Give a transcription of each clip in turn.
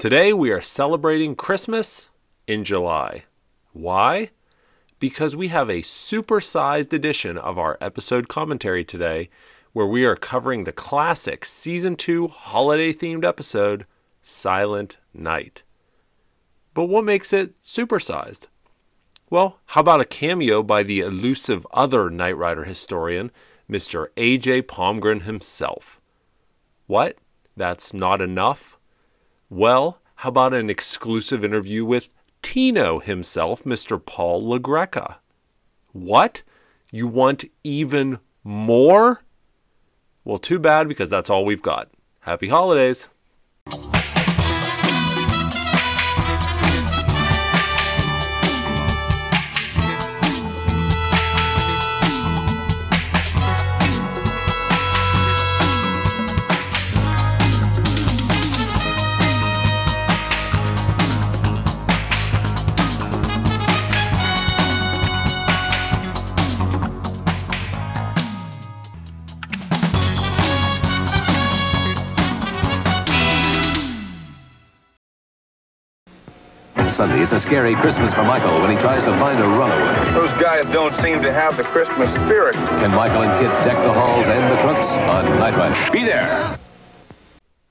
Today we are celebrating Christmas in July. Why? Because we have a supersized edition of our episode commentary today where we are covering the classic Season 2 holiday-themed episode, Silent Night. But what makes it supersized? Well, how about a cameo by the elusive other Knight Rider historian, Mr. AJ Palmgren himself? What? That's not enough? Well, how about an exclusive interview with Tino himself, Mr. Paul LaGreca? What? You want even more? Well, too bad, because that's all we've got. Happy holidays! Sunday is a scary Christmas for Michael when he tries to find a runaway. Those guys don't seem to have the Christmas spirit. Can Michael and KITT deck the halls and the trunks on Knight Rider? Be there!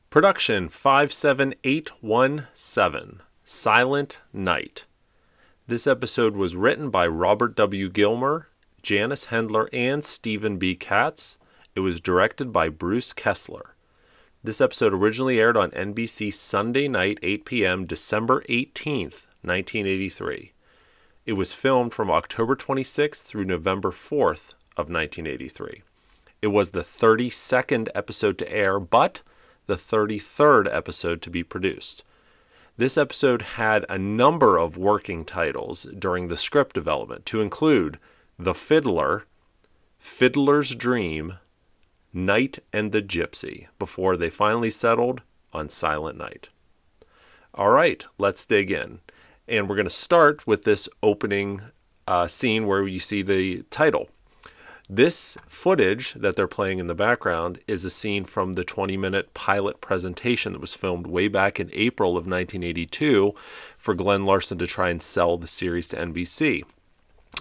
Production 57817, Silent Night. This episode was written by Robert W. Gilmer, Janice Hendler, and Stephen B. Katz. It was directed by Bruce Kessler. This episode originally aired on NBC Sunday night, 8 p.m., December 18th, 1983. It was filmed from October 26th through November 4th of 1983. It was the 32nd episode to air, but the 33rd episode to be produced. This episode had a number of working titles during the script development, to include The Fiddler, Fiddler's Dream, Knight and the Gypsy, before they finally settled on Silent Night. All right, let's dig in. And we're going to start with this opening scene where you see the title. This footage that they're playing in the background is a scene from the 20-minute pilot presentation that was filmed way back in April of 1982 for Glenn Larson to try and sell the series to NBC.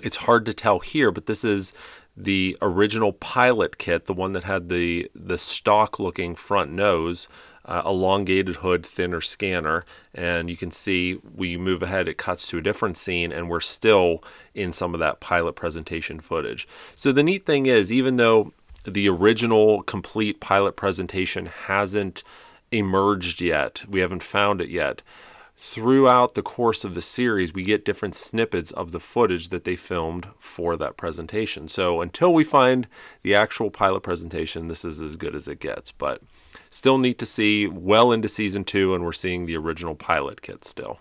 It's hard to tell here, but this is the original pilot kit, the one that had the stock-looking front nose, elongated hood, thinner scanner. And you can see, we move ahead, it cuts to a different scene, and we're still in some of that pilot presentation footage. So the neat thing is, even though the original complete pilot presentation hasn't emerged yet, we haven't found it yet, throughout the course of the series, we get different snippets of the footage that they filmed for that presentation. So until we find the actual pilot presentation, this is as good as it gets, but still neat to see well into season 2, and we're seeing the original pilot kit still.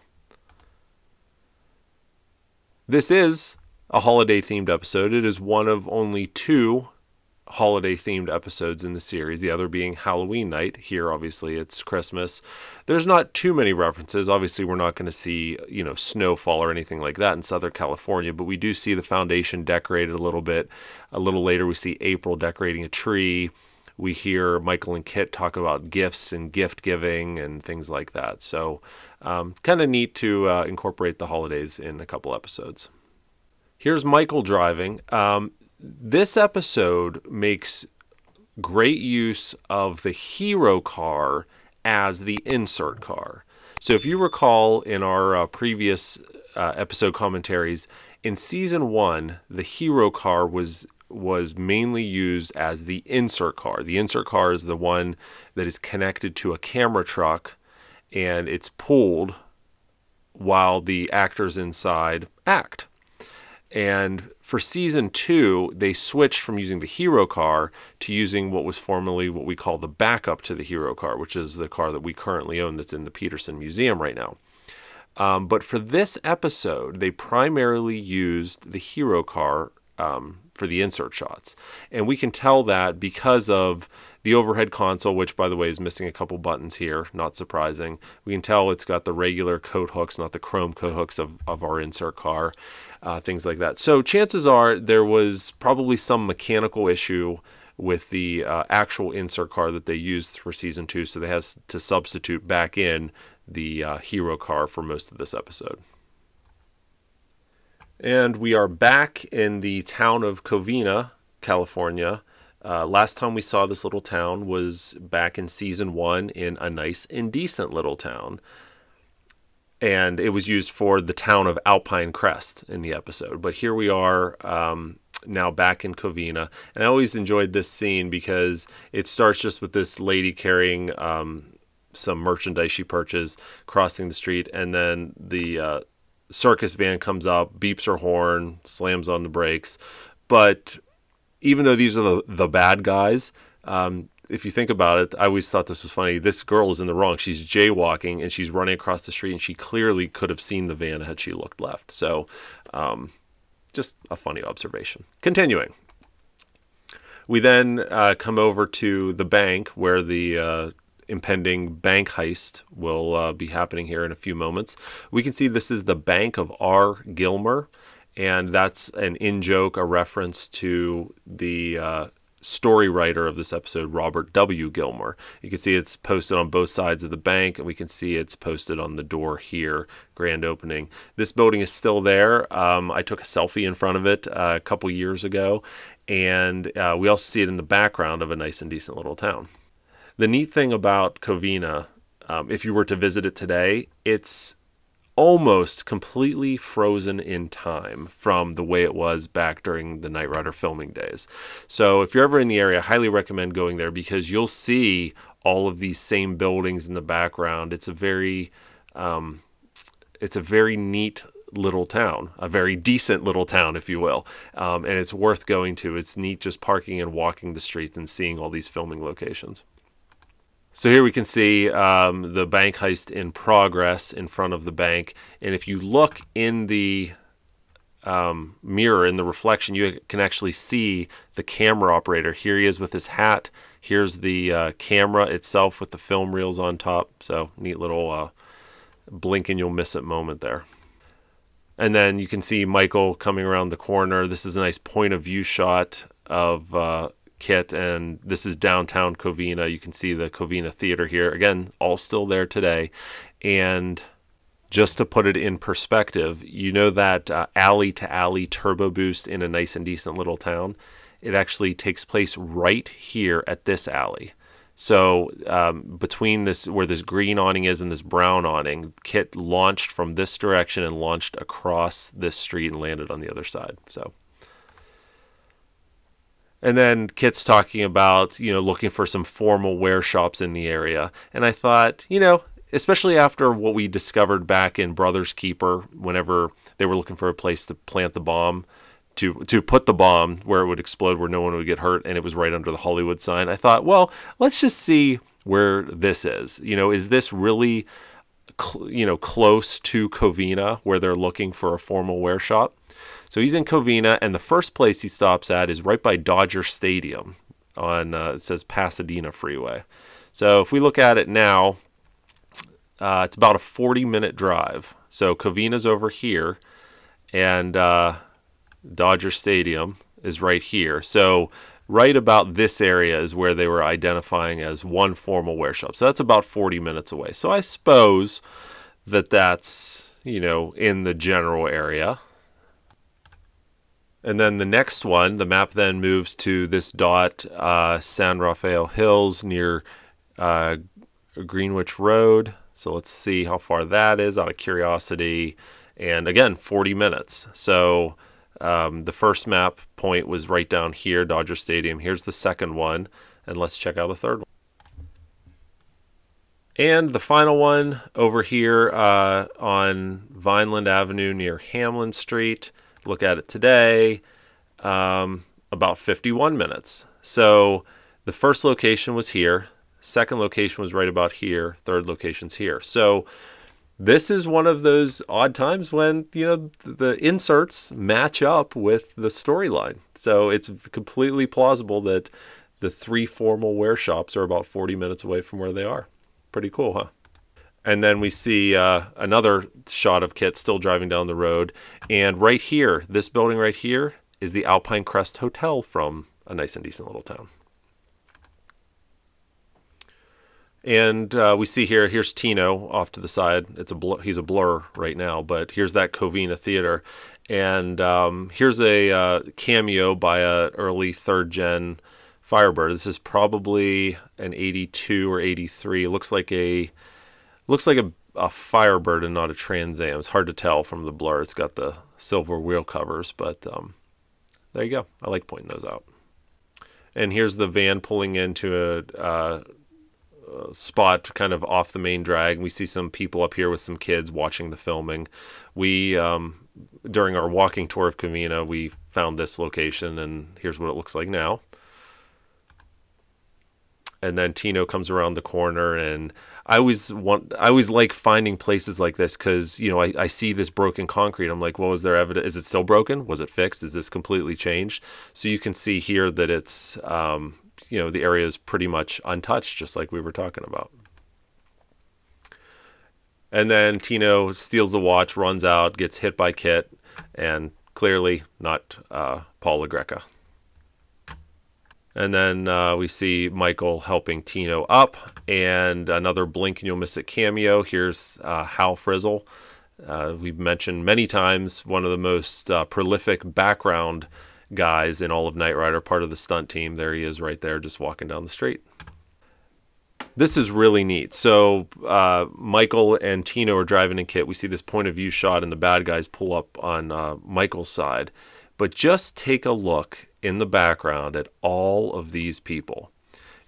This is a holiday-themed episode. It is one of only two holiday-themed episodes in the series, the other being Halloween Night. Here, obviously, it's Christmas. There's not too many references. Obviously, we're not going to see, you know, snowfall or anything like that in Southern California, but we do see the foundation decorated a little bit. A little later, we see April decorating a tree. We hear Michael and KITT talk about gifts and gift-giving and things like that. So, kind of neat to incorporate the holidays in a couple episodes. Here's Michael driving. This episode makes great use of the hero car as the insert car. So if you recall in our previous episode commentaries, in season 1, the hero car was mainly used as the insert car. The insert car is the one that is connected to a camera truck, and it's pulled while the actors inside act. And for season 2, they switched from using the hero car to using what was formerly what we call the backup to the hero car, which is the car that we currently own that's in the Peterson Museum right now. But for this episode, they primarily used the hero car for the insert shots. And we can tell that because of the overhead console, which, by the way, is missing a couple buttons here, not surprising. We can tell it's got the regular coat hooks, not the chrome coat hooks of our insert car. Things like that. So chances are there was probably some mechanical issue with the actual insert car that they used for season 2, so they had to substitute back in the hero car for most of this episode. And we are back in the town of Covina, California. Last time we saw this little town was back in season 1 in A Nice Indecent Little Town. And it was used for the town of Alpine Crest in the episode. But here we are now back in Covina. And I always enjoyed this scene because it starts just with this lady carrying some merchandise she purchased, crossing the street. And then the circus van comes up, beeps her horn, slams on the brakes. But even though these are the bad guys, if you think about it, I always thought this was funny. This girl is in the wrong. She's jaywalking, and she's running across the street, and she clearly could have seen the van had she looked left. So just a funny observation. Continuing. We then come over to the bank where the impending bank heist will be happening here in a few moments. We can see this is the bank of R. Gilmer, and that's an in-joke, a reference to the story writer of this episode, Robert W. Gilmer. You can see it's posted on both sides of the bank, and we can see it's posted on the door here, grand opening. This building is still there. I took a selfie in front of it a couple years ago, and we also see it in the background of A Nice and Decent Little Town. The neat thing about Covina, if you were to visit it today, it's almost completely frozen in time from the way it was back during the Knight Rider filming days. So if you're ever in the area, I highly recommend going there because you'll see all of these same buildings in the background. It's a very neat little town, a very decent little town, if you will. And it's worth going to. It's neat just parking and walking the streets and seeing all these filming locations. So here we can see the bank heist in progress in front of the bank. And if you look in the mirror, in the reflection, you can actually see the camera operator. Here he is with his hat. Here's the camera itself with the film reels on top. So neat little blink and you'll miss it moment there. And then you can see Michael coming around the corner. This is a nice point of view shot of KITT, and this is downtown Covina. You can see the Covina Theater here. Again, all still there today. And just to put it in perspective, you know that alley-to-alley turbo boost in A Nice and Decent Little Town? It actually takes place right here at this alley. So between this, where this green awning is and this brown awning, KITT launched from this direction and launched across this street and landed on the other side. So. And then KITT's talking about, you know, looking for some formal wear shops in the area. And I thought, you know, especially after what we discovered back in Brothers Keeper, whenever they were looking for a place to plant the bomb, to put the bomb where it would explode, where no one would get hurt, and it was right under the Hollywood sign. I thought, well, let's just see where this is. You know, is this really, you know, close to Covina where they're looking for a formal wear shop? So he's in Covina, and the first place he stops at is right by Dodger Stadium on, it says Pasadena Freeway. So if we look at it now, it's about a 40-minute drive. So Covina's over here, and Dodger Stadium is right here. So right about this area is where they were identifying as one formal wear shop. So that's about 40 minutes away. So I suppose that that's, you know, in the general area. And then the next one, the map then moves to this dot, San Rafael Hills near Greenwich Road. So let's see how far that is out of curiosity. And again, 40 minutes. So the first map point was right down here, Dodger Stadium. Here's the second one. And let's check out the third one. And the final one over here on Vineland Avenue near Hamlin Street. Look at it today, about 51 minutes. So the first location was here, second location was right about here, third location's here. So this is one of those odd times when, you know, the inserts match up with the storyline. So it's completely plausible that the three formal wear shops are about 40 minutes away from where they are. Pretty cool, huh? And then we see another shot of KITT still driving down the road. And right here, this building right here, is the Alpine Crest Hotel from A Nice and Decent Little Town. And we see here, here's Tino off to the side. It's a he's a blur right now, but here's that Covina Theater. And here's a cameo by an early third-gen Firebird. This is probably an 82 or 83. It looks like a Firebird and not a Trans Am. It's hard to tell from the blur. It's got the silver wheel covers, but there you go. I like pointing those out. And here's the van pulling into a spot kind of off the main drag. We see some people up here with some kids watching the filming. We during our walking tour of Covina, we found this location, and here's what it looks like now. And then Tino comes around the corner, and I always like finding places like this, because, you know, I see this broken concrete. I'm like, well, is there evidence? Is it still broken? Was it fixed? Is this completely changed? So you can see here that it's, you know, the area is pretty much untouched, just like we were talking about. And then Tino steals the watch, runs out, gets hit by KITT, and clearly not Paul LaGreca. And then we see Michael helping Tino up, and another blink and you'll miss it cameo. Here's Hal Frizzle. We've mentioned many times, one of the most prolific background guys in all of Knight Rider, part of the stunt team. There he is right there, just walking down the street. This is really neat. So Michael and Tino are driving in KITT. We see this point of view shot, and the bad guys pull up on Michael's side. But just take a look in the background at all of these people.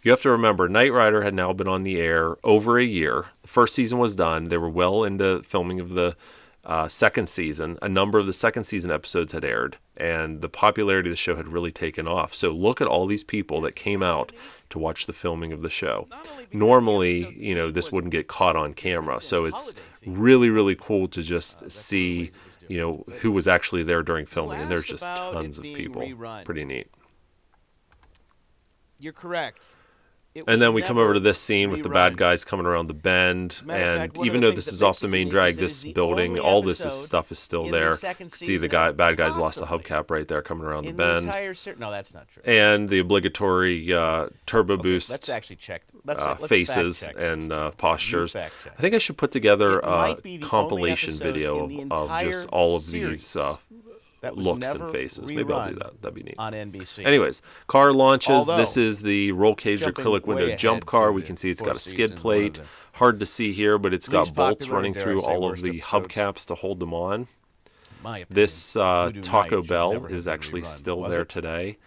You have to remember, Knight Rider had now been on the air over a year. The first season was done. They were well into filming of the second season. A number of the second season episodes had aired, and the popularity of the show had really taken off. So look at all these people that came out to watch the filming of the show. Normally, you know, this wouldn't get caught on camera. So it's really, really cool to just see, you know, who was actually there during filming, and there's just tons of people. Rerun. Pretty neat. You're correct. And then we come over to this scene with the bad guys coming around the bend, and even though this is off the main drag, this building, all this stuff is still there. See the bad guys lost the hubcap right there coming around the bend. No, that's not true. And the obligatory turbo boost faces and postures. I think I should put together a compilation video of just all of these looks and faces. Maybe I'll do that. That'd be neat. On NBC. Anyways, car launches. This is the roll cage acrylic window jump car. We can see it's got a skid plate. Hard to see here, but it's got bolts running through all of the hubcaps to hold them on. This Taco Bell is actually still there today.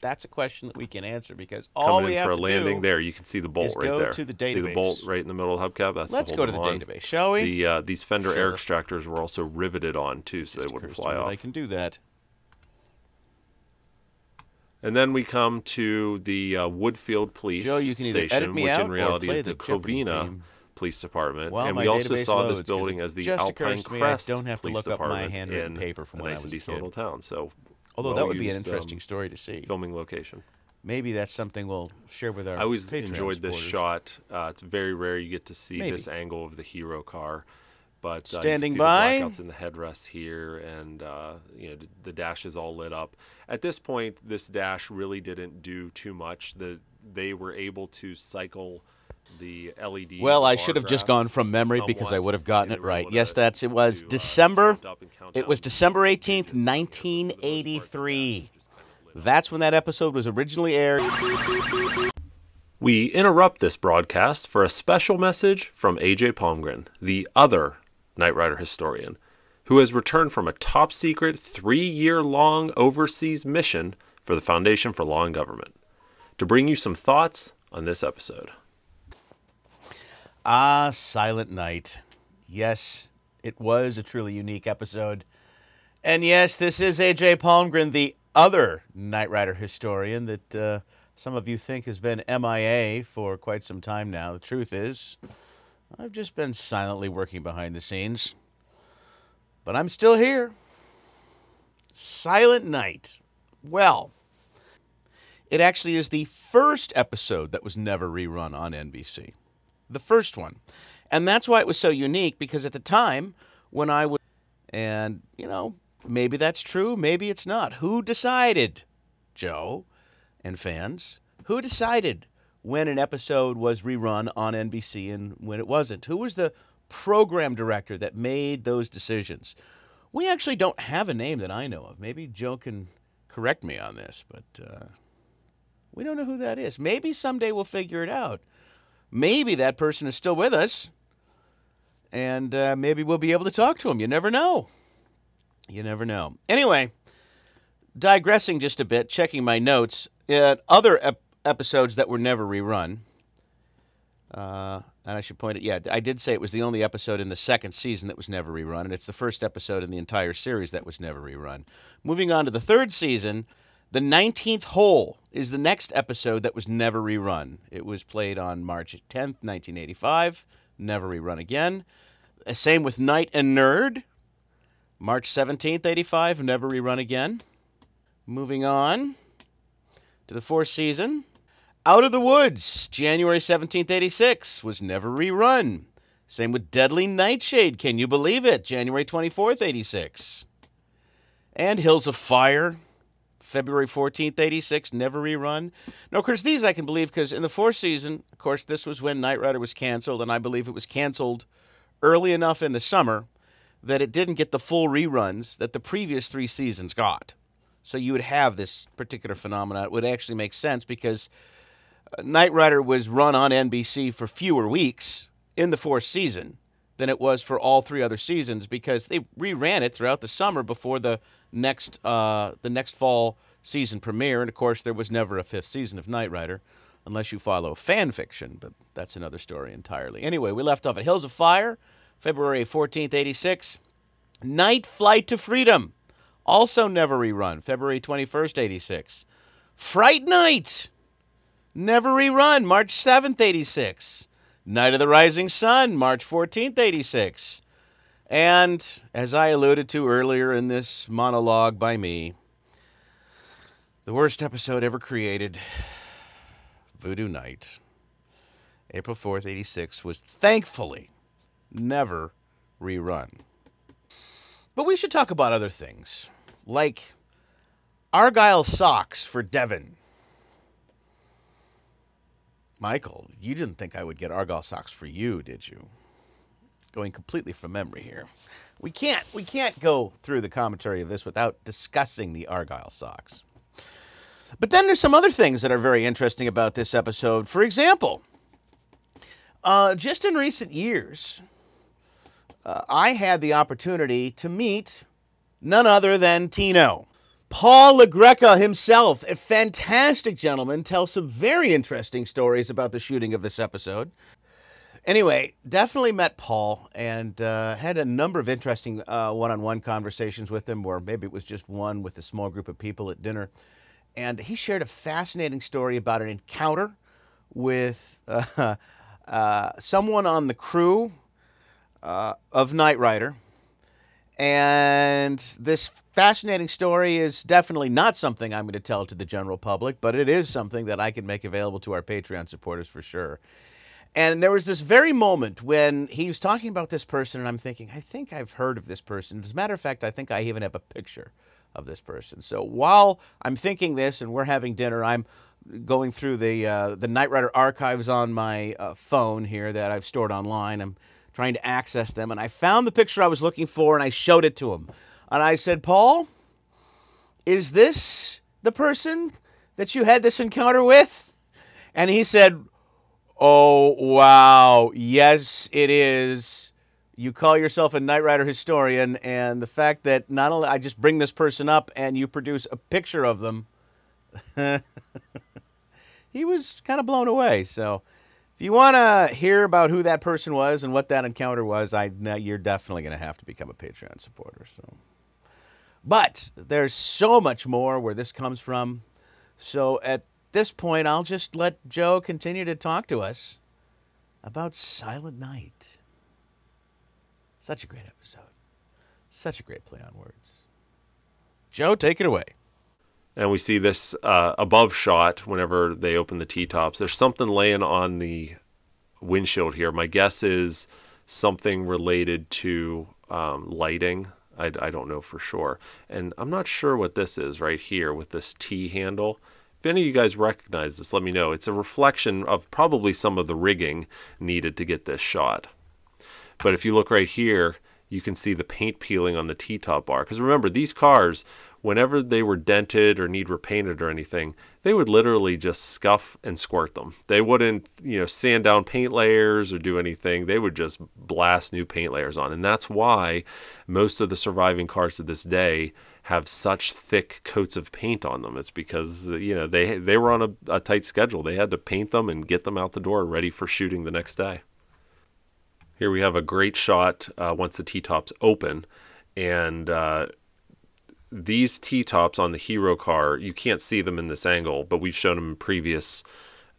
That's a question that we can answer, because all we have to do coming in for a landing there, you can see the bolt right there. See the bolt right in the middle of the hubcap? That's Let's go to the database, shall we? These fender air extractors were also riveted on, too, so they wouldn't fly off. I can do that. And then we come to the Woodfield Police Station, which in reality is the Covina Police Department. And we also saw this building as the Alpine Crest Police Department in a nice and decent little town, so... Although that would be an interesting story to see. Filming location. Maybe that's something we'll share with our Patreon. I always enjoyed this shot. It's very rare you get to see this angle of the hero car, but standing by. The blackouts in the headrest here, and you know, the dash is all lit up. At this point, this dash really didn't do too much. They were able to cycle the LED. Well, I should have just gone from memory because I would have gotten it right. Yes, that's it. Was December. It was December 18th, 1983. That's when that episode was originally aired. We interrupt this broadcast for a special message from AJ Palmgren, the other Knight Rider historian, who has returned from a top secret 3-year-long overseas mission for the Foundation for Law and Government to bring you some thoughts on this episode. Ah, Silent Night. Yes, it was a truly unique episode. And yes, this is AJ Palmgren, the other Knight Rider historian that some of you think has been MIA for quite some time now. The truth is, I've just been silently working behind the scenes. But I'm still here. Silent Night. Well, it actually is the first episode that was never rerun on NBC. The first one. And that's why it was so unique, because at the time when I was, and you know, maybe that's true, maybe it's not. Who decided, Joe and fans, who decided when an episode was rerun on NBC and when it wasn't? Who was the program director that made those decisions? We actually don't have a name that I know of. Maybe Joe can correct me on this, but we don't know who that is. Maybe someday we'll figure it out. Maybe that person is still with us, and maybe we'll be able to talk to him. You never know. You never know. Anyway, digressing just a bit, checking my notes, other episodes that were never rerun, and I should point out, yeah, I did say it was the only episode in the second season that was never rerun, and it's the first episode in the entire series that was never rerun. Moving on to the third season, The 19th Hole is the next episode that was never rerun. It was played on March 10th, 1985, never rerun again. Same with Knight and Nerd, March 17th, 85, never rerun again. Moving on to the fourth season, Out of the Woods, January 17th, 86, was never rerun. Same with Deadly Nightshade, Can You Believe It, January 24th, 86. And Hills of Fire, February 14th, 86, never rerun. Now, of course, these I can believe because in the fourth season, of course, this was when Knight Rider was canceled, and I believe it was canceled early enough in the summer that it didn't get the full reruns that the previous three seasons got. So you would have this particular phenomenon. It would actually make sense because Knight Rider was run on NBC for fewer weeks in the fourth season than it was for all three other seasons because they reran it throughout the summer before the next fall season premiere. And, of course, there was never a fifth season of Knight Rider unless you follow fan fiction, but that's another story entirely. Anyway, we left off at Hills of Fire, February 14th, 86. Night Flight to Freedom, also never rerun, February 21st, 86. Fright Night, never rerun, March 7th, 86. Night of the Rising Sun, March 14th, 86. And, as I alluded to earlier in this monologue by me, the worst episode ever created, Voodoo Night, April 4th, 86, was thankfully never rerun. But we should talk about other things, like Argyle socks for Devon. Michael, you didn't think I would get Argyle socks for you, did you? Going completely from memory here. We can't go through the commentary of this without discussing the Argyle socks. But then there's some other things that are very interesting about this episode. For example, just in recent years, I had the opportunity to meet none other than Tino. Paul LaGreca himself, a fantastic gentleman, tells some very interesting stories about the shooting of this episode. Anyway, definitely met Paul and had a number of interesting one-on-one conversations with him, or maybe it was just one with a small group of people at dinner. And he shared a fascinating story about an encounter with someone on the crew of Knight Rider, and this fascinating story is definitely not something I'm going to tell to the general public, but it is something that I can make available to our Patreon supporters for sure. And there was this very moment when he was talking about this person, and I'm thinking, I think I've heard of this person. As a matter of fact, I think I even have a picture of this person. So while I'm thinking this and we're having dinner, I'm going through the Knight Rider archives on my phone here that I've stored online. I'm trying to access them, and I found the picture I was looking for, and I showed it to him. And I said, Paul, is this the person that you had this encounter with? And he said, oh, wow, yes, it is. You call yourself a Knight Rider historian, and the fact that not only I just bring this person up and you produce a picture of them, he was kind of blown away, so... If you want to hear about who that person was and what that encounter was, you're definitely going to have to become a Patreon supporter. So, but there's so much more where this comes from. So at this point, I'll just let Joe continue to talk to us about Silent Night. Such a great episode. Such a great play on words. Joe, take it away. And we see this above shot whenever they open the T-tops. There's something laying on the windshield here. My guess is something related to lighting. I don't know for sure. And I'm not sure what this is right here with this T handle. if any of you guys recognize this, let me know. It's a reflection of probably some of the rigging needed to get this shot. But if you look right here, you can see the paint peeling on the T-top bar. Because remember, these cars, whenever they were dented or need repainted or anything, they would literally just scuff and squirt them. They wouldn't, you know, sand down paint layers or do anything. They would just blast new paint layers on. And that's why most of the surviving cars to this day have such thick coats of paint on them. It's because, you know, they were on a tight schedule. They had to paint them and get them out the door ready for shooting the next day. Here we have a great shot once the T-tops open, and these T-tops on the hero car, you can't see them in this angle, but we've shown them in previous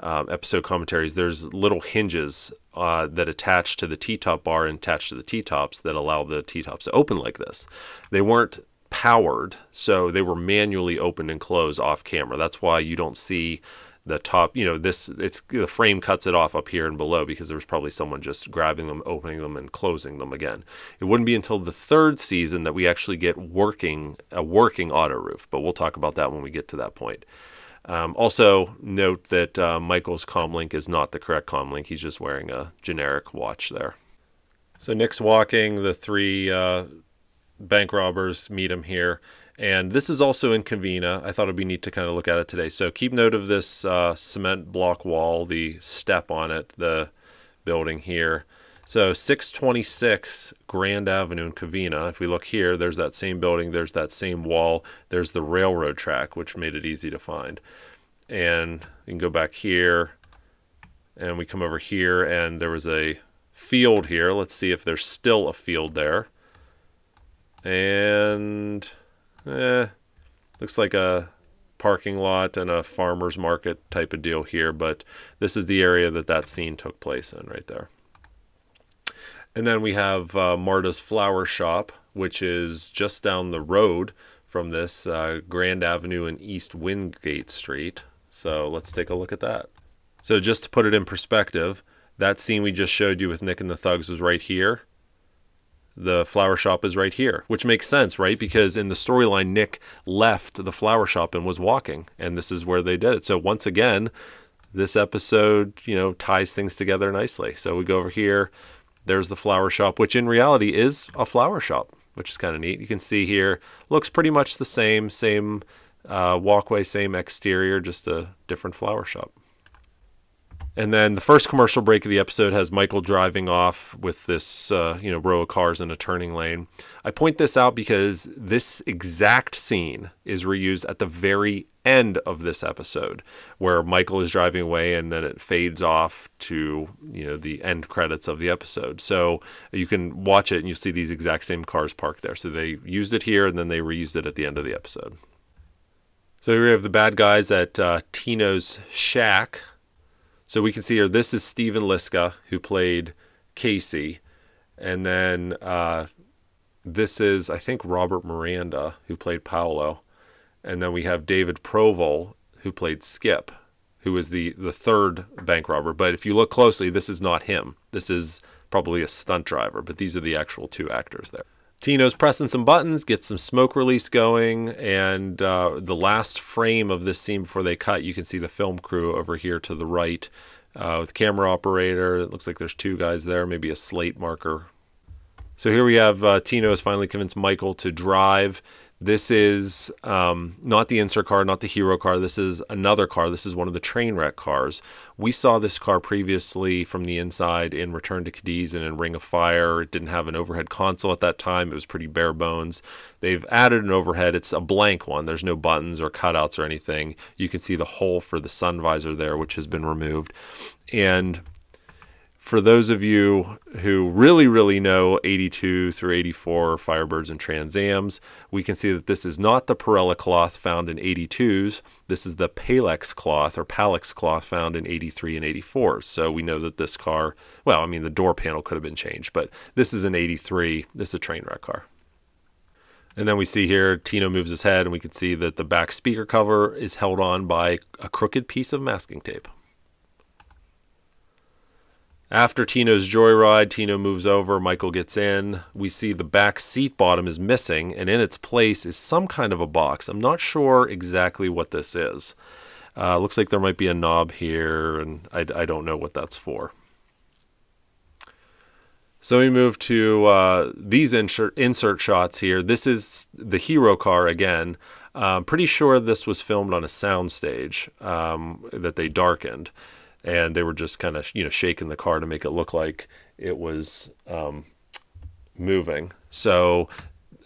episode commentaries. There's little hinges that attach to the T-top bar and attach to the T-tops that allow the T-tops to open like this. They weren't powered, so they were manually opened and closed off camera. That's why you don't see the top, you know, this, it's the frame cuts it off up here and below, because there was probably someone just grabbing them, opening them, and closing them again. It wouldn't be until the third season that we actually get a working auto roof, but we'll talk about that when we get to that point. Also note that Michael's comlink is not the correct comlink. He's just wearing a generic watch there. So Nick's walking, the three bank robbers meet him here. And this is also in Covina. I thought it'd be neat to kind of look at it today. So keep note of this cement block wall, the step on it, the building here. So 626 Grand Avenue in Covina. If we look here, there's that same building, there's that same wall, there's the railroad track, which made it easy to find. And you can go back here, and we come over here, and there was a field here. Let's see if there's still a field there. And looks like a parking lot and a farmer's market type of deal here, but this is the area that that scene took place in right there. And then we have Marta's Flower Shop, which is just down the road from this, Grand Avenue and East Wingate Street. So let's take a look at that. So just to put it in perspective, that scene we just showed you with Nick and the thugs was right here. The flower shop is right here, which makes sense, right? Because in the storyline, Nick left the flower shop and was walking, and this is where they did it. So once again, this episode, you know, ties things together nicely. So we go over here, there's the flower shop, which in reality is a flower shop, which is kind of neat. You can see here, looks pretty much the same walkway, same exterior, just a different flower shop. And then the first commercial break of the episode has Michael driving off with this, you know, row of cars in a turning lane. I point this out because this exact scene is reused at the very end of this episode, where Michael is driving away, and then it fades off to, you know, the end credits of the episode. So you can watch it and you'll see these exact same cars parked there. So they used it here, and then they reused it at the end of the episode. So here we have the bad guys at Tino's shack. So we can see here, this is Stephen Liska, who played Casey. And then this is, I think, Robert Miranda, who played Paolo. And then we have David Proval, who played Skip, who is the third bank robber. But if you look closely, this is not him. This is probably a stunt driver, but these are the actual two actors there. Tino's pressing some buttons, gets some smoke release going, and the last frame of this scene before they cut, you can see the film crew over here to the right with camera operator. It looks like there's two guys there, maybe a slate marker. So here we have Tino has finally convinced Michael to drive. This is not the insert car, not the hero car. This is another car. This is one of the train wreck cars. We saw this car previously from the inside in Return to Cadiz and in Ring of Fire. It didn't have an overhead console at that time. It was pretty bare bones. They've added an overhead. It's a blank one. There's no buttons or cutouts or anything. You can see the hole for the sun visor there, which has been removed. And for those of you who really, really know 82 through 84 Firebirds and Trans Ams, we can see that this is not the Pirella cloth found in 82s. This is the Palex cloth or Palex cloth found in 83 and 84s. So we know that this car, well, I mean, the door panel could have been changed, but this is an 83. This is a train wreck car. And then we see here, Tino moves his head, and we can see that the back speaker cover is held on by a crooked piece of masking tape. After Tino's joyride, Tino moves over, Michael gets in. We see the back seat bottom is missing, and in its place is some kind of a box. I'm not sure exactly what this is. Looks like there might be a knob here, and I don't know what that's for. So we move to these insert shots here. This is the hero car again. Pretty sure this was filmed on a soundstage that they darkened, and they were just kind of shaking the car to make it look like it was moving. So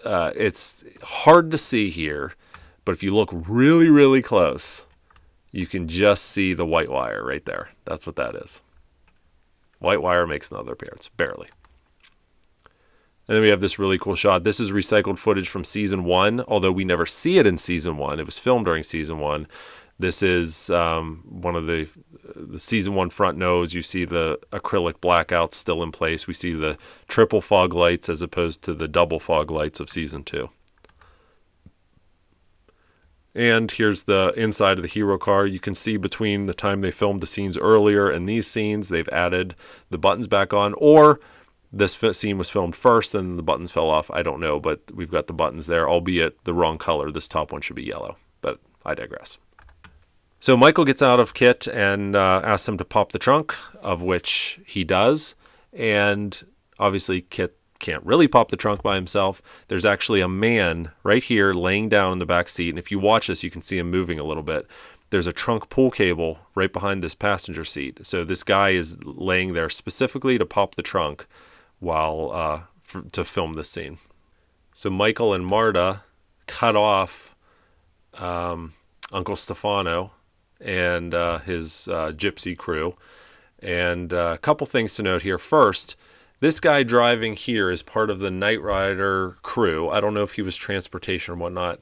it's hard to see here, but if you look really, really close, you can just see the white wire right there. That's what that is. White wire makes another appearance, barely. And then we have this really cool shot. This is recycled footage from season one, although we never see it in season one. It was filmed during season one. This is one of the season one front nose. You see the acrylic blackouts still in place. We see the triple fog lights as opposed to the double fog lights of season two. And here's the inside of the hero car. You can see between the time they filmed the scenes earlier and these scenes, they've added the buttons back on, or this scene was filmed first and the buttons fell off. I don't know, but we've got the buttons there, albeit the wrong color. This top one should be yellow, but I digress. So Michael gets out of KITT and asks him to pop the trunk, of which he does. And obviously KITT can't really pop the trunk by himself. There's actually a man right here laying down in the back seat. And if you watch this, you can see him moving a little bit. There's a trunk pull cable right behind this passenger seat. So this guy is laying there specifically to pop the trunk while to film this scene. So Michael and Marta cut off Uncle Stefano and his gypsy crew. And a couple things to note here. First, this guy driving here is part of the Knight Rider crew. I don't know if he was transportation or whatnot.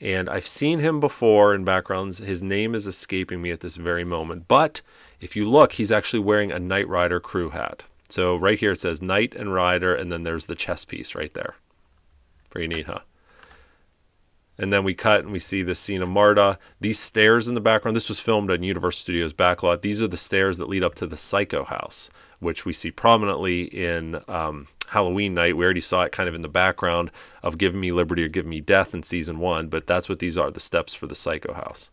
And I've seen him before in backgrounds. His name is escaping me at this very moment. But if you look, he's actually wearing a Knight Rider crew hat. So right here it says Knight and Rider, and then there's the chess piece right there. Pretty neat, huh? And then we cut and we see the scene of Marta. These stairs in the background, this was filmed on Universal Studios backlot. These are the stairs that lead up to the Psycho House, which we see prominently in Halloween night. We already saw it kind of in the background of Give Me Liberty or Give Me Death in season one, but that's what these are, the steps for the Psycho House.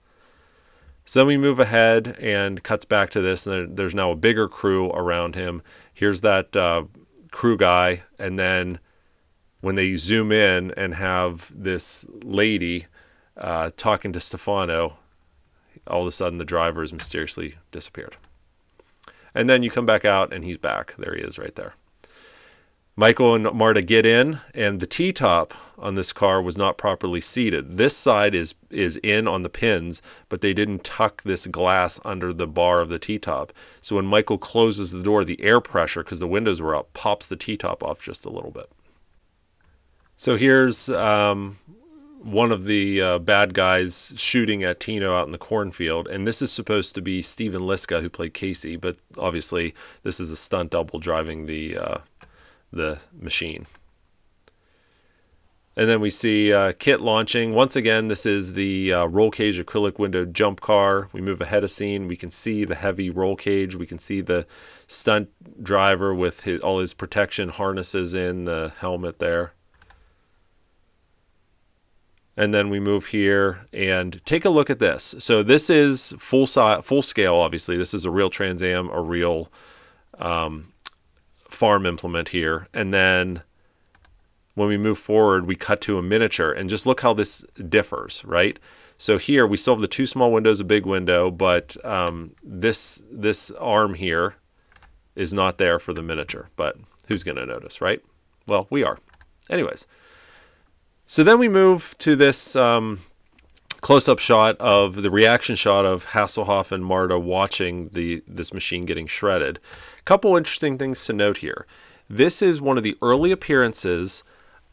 So then we move ahead and cuts back to this, and there's now a bigger crew around him. Here's that crew guy, and then when they zoom in and have this lady talking to Stefano, all of a sudden the driver has mysteriously disappeared. And then you come back out, and he's back. There he is right there. Michael and Marta get in, and the T-top on this car was not properly seated. This side is in on the pins, but they didn't tuck this glass under the bar of the T-top. So when Michael closes the door, the air pressure, because the windows were up, pops the T-top off just a little bit. So here's one of the bad guys shooting at Tino out in the cornfield, and this is supposed to be Stephen Liska, who played Casey, but obviously this is a stunt double driving the machine. And then we see KITT launching. Once again, this is the roll cage acrylic window jump car. We move ahead a scene. We can see the heavy roll cage. We can see the stunt driver with all his protection harnesses in the helmet there. And then we move here and take a look at this. So this is full scale, obviously. This is a real Trans Am, a real farm implement here, and then when we move forward we cut to a miniature, and just look how this differs, right? So here we still have the two small windows, a big window, but this arm here is not there for the miniature, but who's gonna notice, right? Well, we are. Anyways, so then we move to this close-up shot of the reaction shot of Hasselhoff and Marta watching this machine getting shredded. A couple interesting things to note here. This is one of the early appearances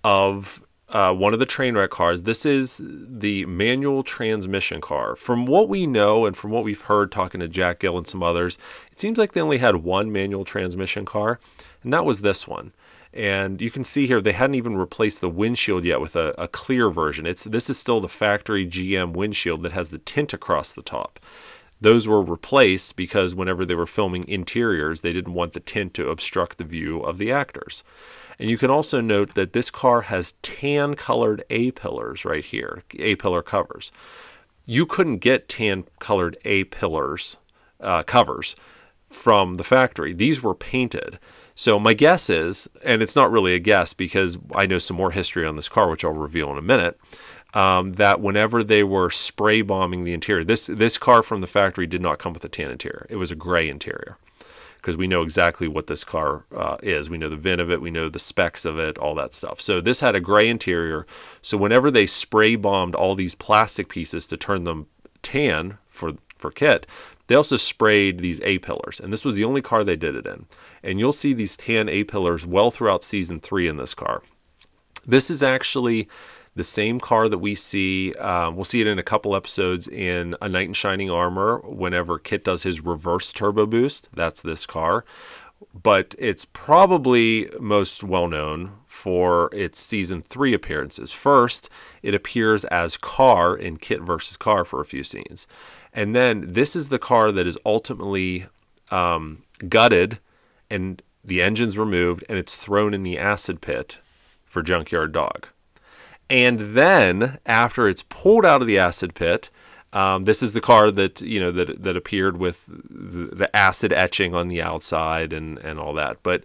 of one of the train wreck cars. This is the manual transmission car. From what we know and from what we've heard talking to Jack Gill and some others, it seems like they only had one manual transmission car, and that was this one. And you can see here they hadn't even replaced the windshield yet with a clear version. This is still the factory GM windshield that has the tint across the top. Those were replaced because whenever they were filming interiors, they didn't want the tint to obstruct the view of the actors. And you can also note that this car has tan-colored A-pillars right here, A-pillar covers. you couldn't get tan-colored A-pillars covers from the factory. These were painted. So my guess is, and it's not really a guess because I know some more history on this car, which I'll reveal in a minute, that whenever they were spray bombing the interior, this car from the factory did not come with a tan interior. It was a gray interior because we know exactly what this car is. We know the VIN of it. We know the specs of it, all that stuff. So this had a gray interior. So whenever they spray bombed all these plastic pieces to turn them tan for KITT, they also sprayed these A-pillars, and this was the only car they did it in. And you'll see these tan A-pillars well throughout Season 3 in this car. This is actually the same car that we see. We'll see it in a couple episodes in A Knight in Shining Armor whenever KITT does his reverse turbo boost. That's this car. But it's probably most well-known for its Season 3 appearances. First, it appears as Car in KITT vs. Car for a few scenes. And then this is the car that is ultimately gutted and the engine's removed, and it's thrown in the acid pit for Junkyard Dog. And then after it's pulled out of the acid pit, this is the car that, you know, that appeared with the acid etching on the outside and all that. But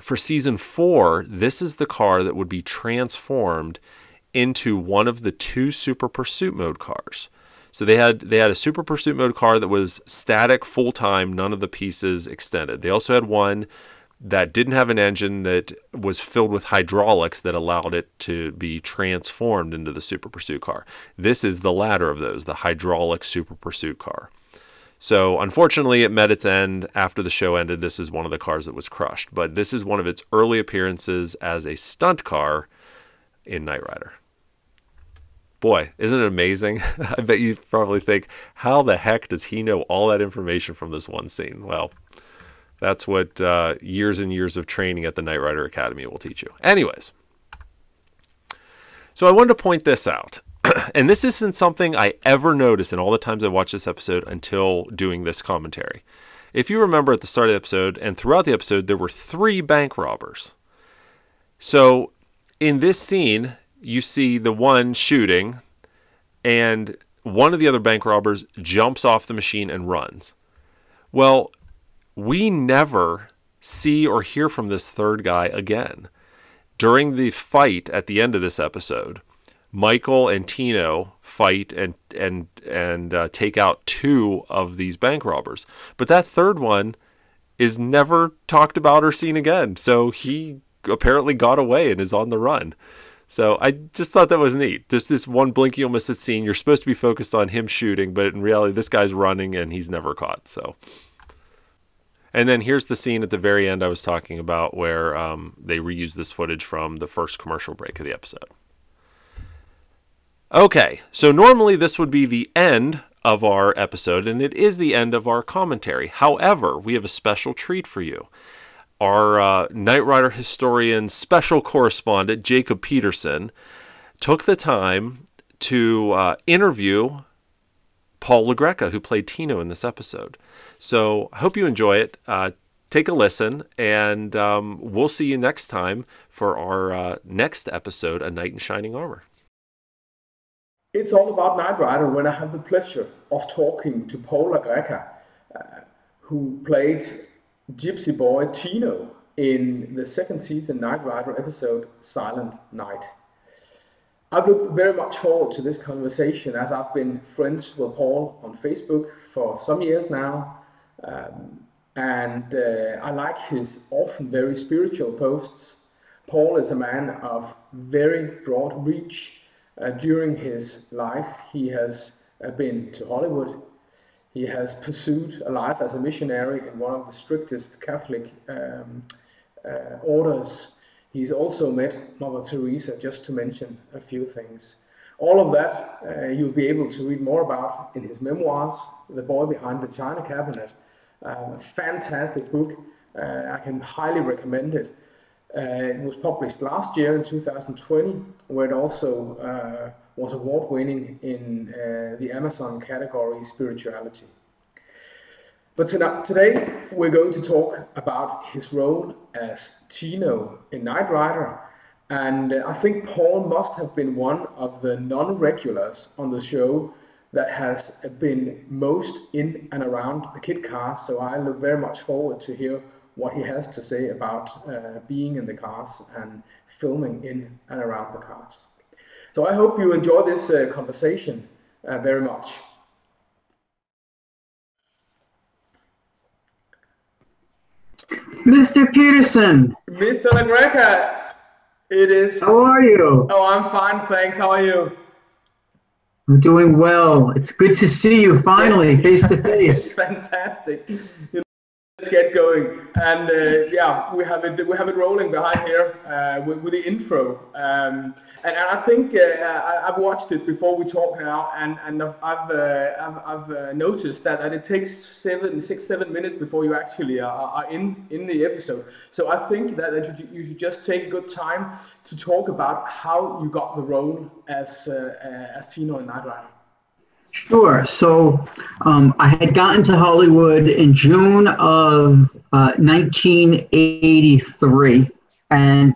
for Season 4, this is the car that would be transformed into one of the two Super Pursuit Mode cars. So they had a Super Pursuit Mode car that was static, full-time, none of the pieces extended. They also had one that didn't have an engine that was filled with hydraulics that allowed it to be transformed into the Super Pursuit car. This is the latter of those, the hydraulic Super Pursuit car. So unfortunately, it met its end after the show ended. This is one of the cars that was crushed. But this is one of its early appearances as a stunt car in Knight Rider. Boy, isn't it amazing? I bet you probably think, how the heck does he know all that information from this one scene? Well, that's what years and years of training at the Knight Rider Academy will teach you. Anyways, so I wanted to point this out. And this isn't something I ever notice in all the times I watch this episode until doing this commentary. If you remember at the start of the episode and throughout the episode, there were 3 bank robbers. So in this scene, you see the one shooting, and one of the other bank robbers jumps off the machine and runs. Well, we never see or hear from this third guy again. During the fight at the end of this episode, Michael and Tino fight and take out 2 of these bank robbers. But that third one is never talked about or seen again. So he apparently got away and is on the run. So I just thought that was neat. Just this one blink you'll miss it scene. You're supposed to be focused on him shooting, but in reality, this guy's running and he's never caught. So, and then here's the scene at the very end I was talking about where they reuse this footage from the first commercial break of the episode. Okay, so normally this would be the end of our episode, and it is the end of our commentary. However, we have a special treat for you. Our Knight Rider historian special correspondent, Jacob Peterson, took the time to interview Paul LaGreca, who played Tino in this episode. So I hope you enjoy it. Take a listen, and we'll see you next time for our next episode, A Knight in Shining Armor. It's all about Knight Rider when I have the pleasure of talking to Paul LaGreca, who played Gypsy Boy Tino in the second season Knight Rider episode Silent Night. I've looked very much forward to this conversation as I've been friends with Paul on Facebook for some years now, I like his often very spiritual posts. Paul is a man of very broad reach. During his life he has been to Hollywood. He has pursued a life as a missionary in one of the strictest Catholic orders. He's also met Mother Teresa, just to mention a few things. All of that you'll be able to read more about in his memoirs, The Boy Behind the China Cabinet. A fantastic book. I can highly recommend it. It was published last year in 2020, where it also was award-winning in the Amazon category Spirituality. But today we're going to talk about his role as Tino in Knight Rider, and I think Paul must have been one of the non-regulars on the show that has been most in and around the KITT cast, so I look very much forward to hear what he has to say about being in the cast and filming in and around the cast. So I hope you enjoy this conversation very much. Mr. Peterson. Mr. LaGreca, it is... How are you? Oh, I'm fine, thanks. How are you? I'm doing well. It's good to see you finally, face to face. Fantastic. Let's get going. And yeah, we have it rolling behind here with the intro. And I think I've watched it before we talk now, and I've noticed that it takes six, 7 minutes before you actually are in the episode. So I think that you should just take good time to talk about how you got the role as Tino in Knight Rider. Sure. So I had gotten to Hollywood in June of 1983, and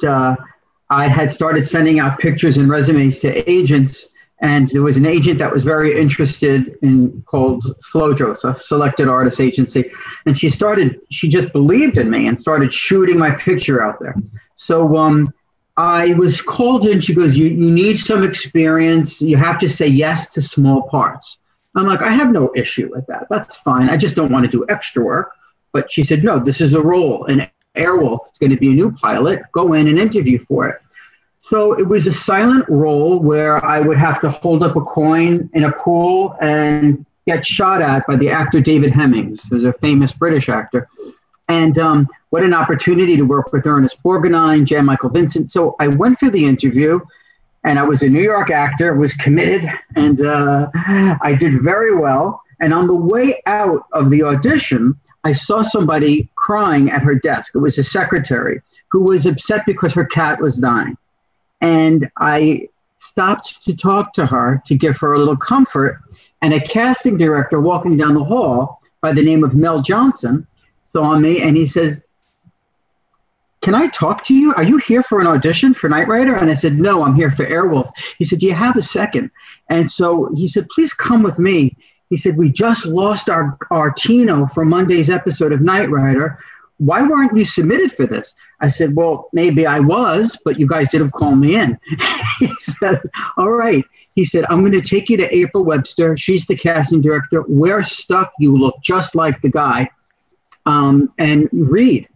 I had started sending out pictures and resumes to agents, and there was an agent that was very interested in, called Flo Joseph, Selected Artist Agency, and she just believed in me and started shooting my picture out there. So I was called in. She goes, you need some experience. You have to say yes to small parts. I'm like, I have no issue with that. That's fine. I just don't want to do extra work. But she said, no, this is a role. And Airwolf, it's going to be a new pilot. Go in and interview for it. So it was a silent role where I would have to hold up a coin in a pool and get shot at by the actor David Hemmings, who's a famous British actor. And what an opportunity to work with Ernest Borgnine, Jan Michael Vincent. So I went for the interview, and I was a New York actor, was committed, and I did very well. And on the way out of the audition, I saw somebody crying at her desk. It was a secretary who was upset because her cat was dying. And I stopped to talk to her to give her a little comfort. And a casting director walking down the hall by the name of Mel Johnson saw me, and he says, can I talk to you? Are you here for an audition for Knight Rider? And I said, no, I'm here for Airwolf. He said, do you have a second? And so he said, please come with me. He said, we just lost our Tino for Monday's episode of Knight Rider. Why weren't you submitted for this? I said, well, maybe I was, but you guys didn't call me in. He said, all right. He said, I'm going to take you to April Webster. She's the casting director. We're stuck. You look just like the guy. And read.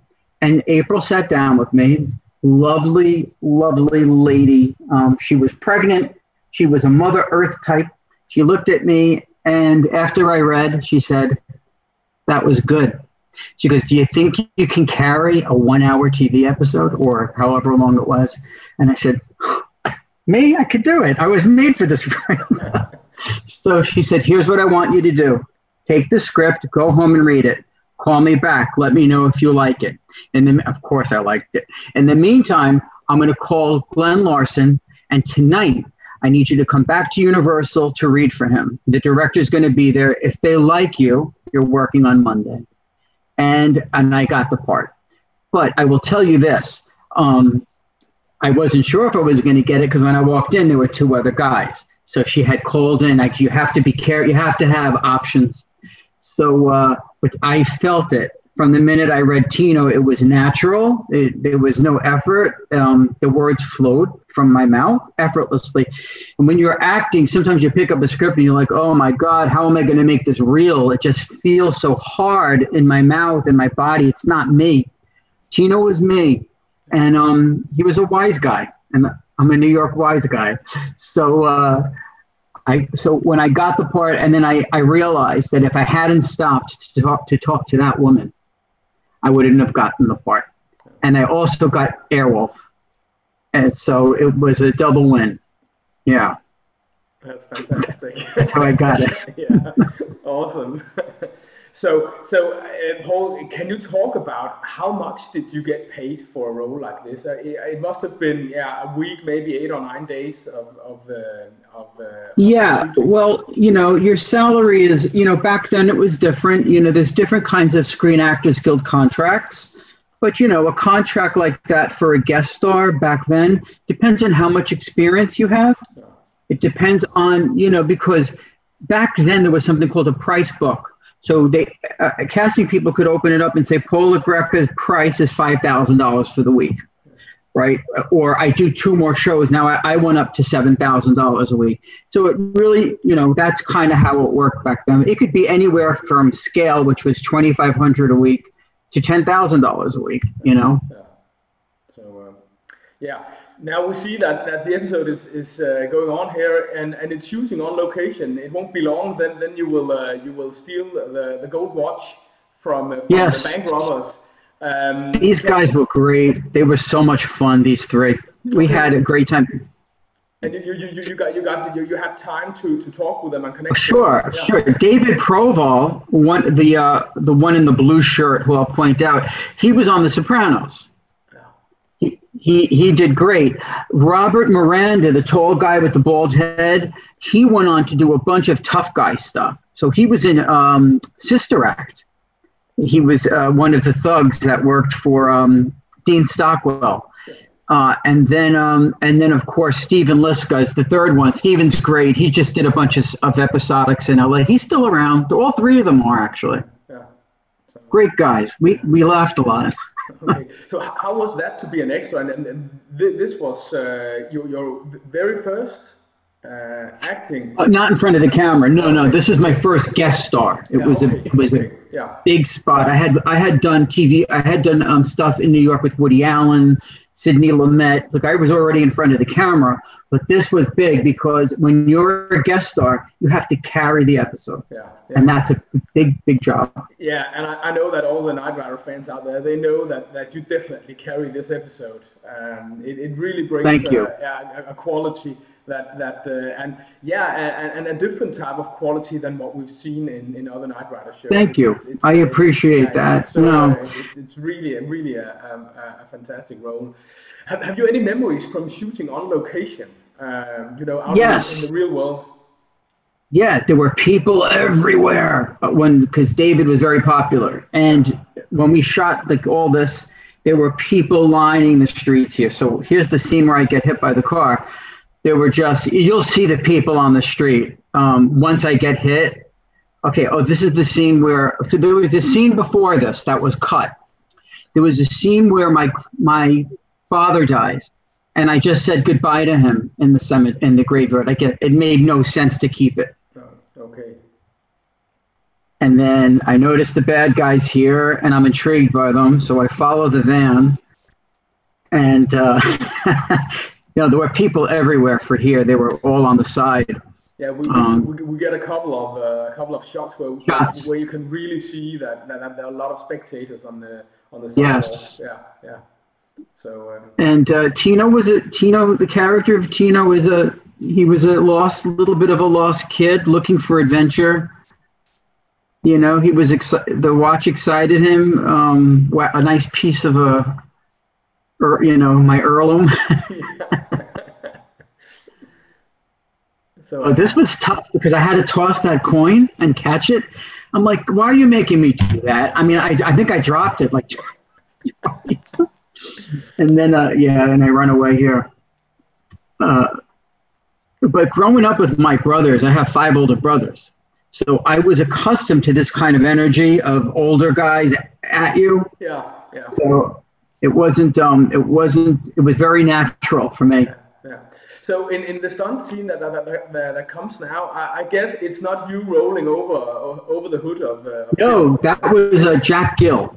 And April sat down with me, lovely, lovely lady. She was pregnant. She was a Mother Earth type. She looked at me, and after I read, she said, that was good. She goes, do you think you can carry a 1-hour TV episode, or however long it was? And I said, me, I could do it. I was made for this. So she said, here's what I want you to do. Take the script, go home and read it. Call me back. Let me know if you like it. And then, of course, I liked it. In the meantime, I'm going to call Glenn Larson. And tonight, I need you to come back to Universal to read for him. The director's going to be there. If they like you, you're working on Monday. And I got the part. But I will tell you this. I wasn't sure if I was going to get it because when I walked in, there were 2 other guys. So she had called in. Like, you have to be careful. You have to have options. So but I felt it from the minute I read Tino. It was natural. There was no effort. The words flowed from my mouth effortlessly. And when you're acting, sometimes you pick up a script and you're like, oh, my God, how am I going to make this real? It just feels so hard in my mouth and my body. It's not me. Tino was me. And he was a wise guy. And I'm a New York wise guy. So so when I got the part, and then I realized that if I hadn't stopped to talk to that woman, I wouldn't have gotten the part. And I also got Airwolf. And so it was a double win. Yeah. That's fantastic. That's how I got it. Yeah. Awesome. So Paul, can you talk about how much did you get paid for a role like this? It must have been a week, maybe 8 or 9 days of yeah. Well, you know, your salary is, you know, back then it was different. You know, there's different kinds of Screen Actors Guild contracts, but you know, a contract like that for a guest star back then depends on how much experience you have. It depends on, you know, because back then there was something called a price book. So they, casting people could open it up and say, Paul LaGreca's price is $5,000 for the week, right? Or I do two more shows. Now I went up to $7,000 a week. So it really, you know, that's kind of how it worked back then. It could be anywhere from scale, which was $2,500 a week, to $10,000 a week, you know? So, yeah. Now we see that the episode is going on here, and it's shooting on location. It won't be long. Then you will steal the gold watch from yes. the bank robbers. These guys were great. They were so much fun. These three, we had a great time. And you have time to talk with them and connect. Sure, yeah. Sure. David Proval, the one in the blue shirt, who I'll point out, he was on The Sopranos. He did great. Robert Miranda, the tall guy with the bald head, he went on to do a bunch of tough guy stuff. So he was in Sister Act. He was one of the thugs that worked for Dean Stockwell. And then of course, Stephen Liska is the third one. Stephen's great. He just did a bunch of episodics in LA. He's still around. All three of them are, actually. Great guys. We laughed a lot. Okay. So how was that to be an extra? And this was your very first acting. Not in front of the camera. No. This was my first guest star. It was a big spot. I had done TV. I had done stuff in New York with Woody Allen, Sidney Lumet. Like I was already in front of the camera, but this was big because when you're a guest star, you have to carry the episode. Yeah. And that's a big job. Yeah, and I know that all the Knight Rider fans out there, they know that you definitely carry this episode. It really brings a quality and a different type of quality than what we've seen in other Knight Rider shows. I appreciate that. It's really a fantastic role. Have you any memories from shooting on location? Yes. In the real world. Yeah, there were people everywhere because David was very popular, and when we shot like all this, there were people lining the streets here. So here's the scene where I get hit by the car. There were you'll see the people on the street once I get hit. Okay, this is the scene where, so there was a scene before this that was cut. There was a scene where my father dies, and I just said goodbye to him in the graveyard. It made no sense to keep it. Okay. And then I noticed the bad guys here, and I'm intrigued by them, so I follow the van, and there were people everywhere for here. They were all on the side. Yeah, we get a couple of shots where you can really see that there are a lot of spectators on the side. Yes. Yeah. So. Tino, the character of Tino was a little bit of a lost kid looking for adventure. You know, he was the watch excited him. A nice piece of my heirloom. So this was tough because I had to toss that coin and catch it. I'm like, why are you making me do that? I mean, I think I dropped it like twice. And then, and I run away here. But growing up with my brothers, I have 5 older brothers. So I was accustomed to this kind of energy of older guys at you. Yeah. So it was very natural for me. Yeah. So in the stunt scene that comes now, I guess it's not you rolling over the hood of. No, that was Jack Gill,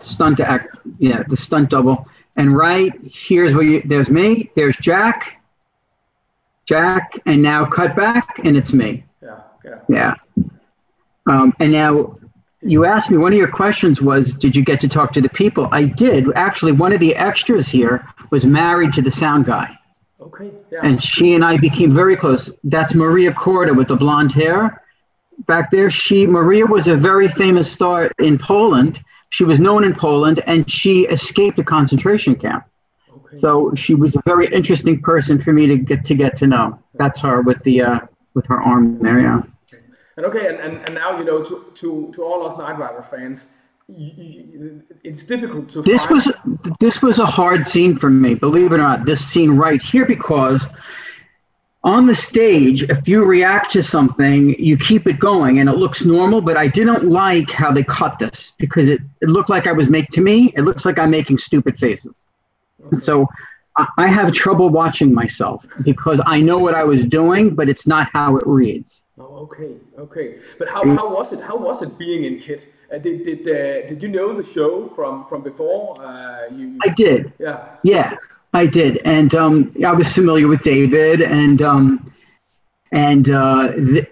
stunt actor. Yeah, the stunt double. And right here's where there's me. There's Jack, and now cut back, and it's me. Yeah. And now you asked me, one of your questions was, did you get to talk to the people? I did. Actually, one of the extras here was married to the sound guy. Okay. Yeah. And she and I became very close. That's Maria Korda with the blonde hair back there. Maria was a very famous star in Poland. She was known in Poland, and she escaped a concentration camp. Okay. So she was a very interesting person for me to get to know. That's her with her arm there, yeah. And now, you know, to all us Knight Rider fans, it's difficult to. This was a hard scene for me, believe it or not. This scene right here, because On the stage, if you react to something, you keep it going and it looks normal, but I didn't like how they cut this because it looked like I was it looks like I'm making stupid faces. Okay. So I have trouble watching myself because I know what I was doing, but it's not how it reads. Oh, okay, okay. But how was it? How was it being in KITT? Did you know the show from before? I did. Yeah. Yeah. I did, and I was familiar with David, and the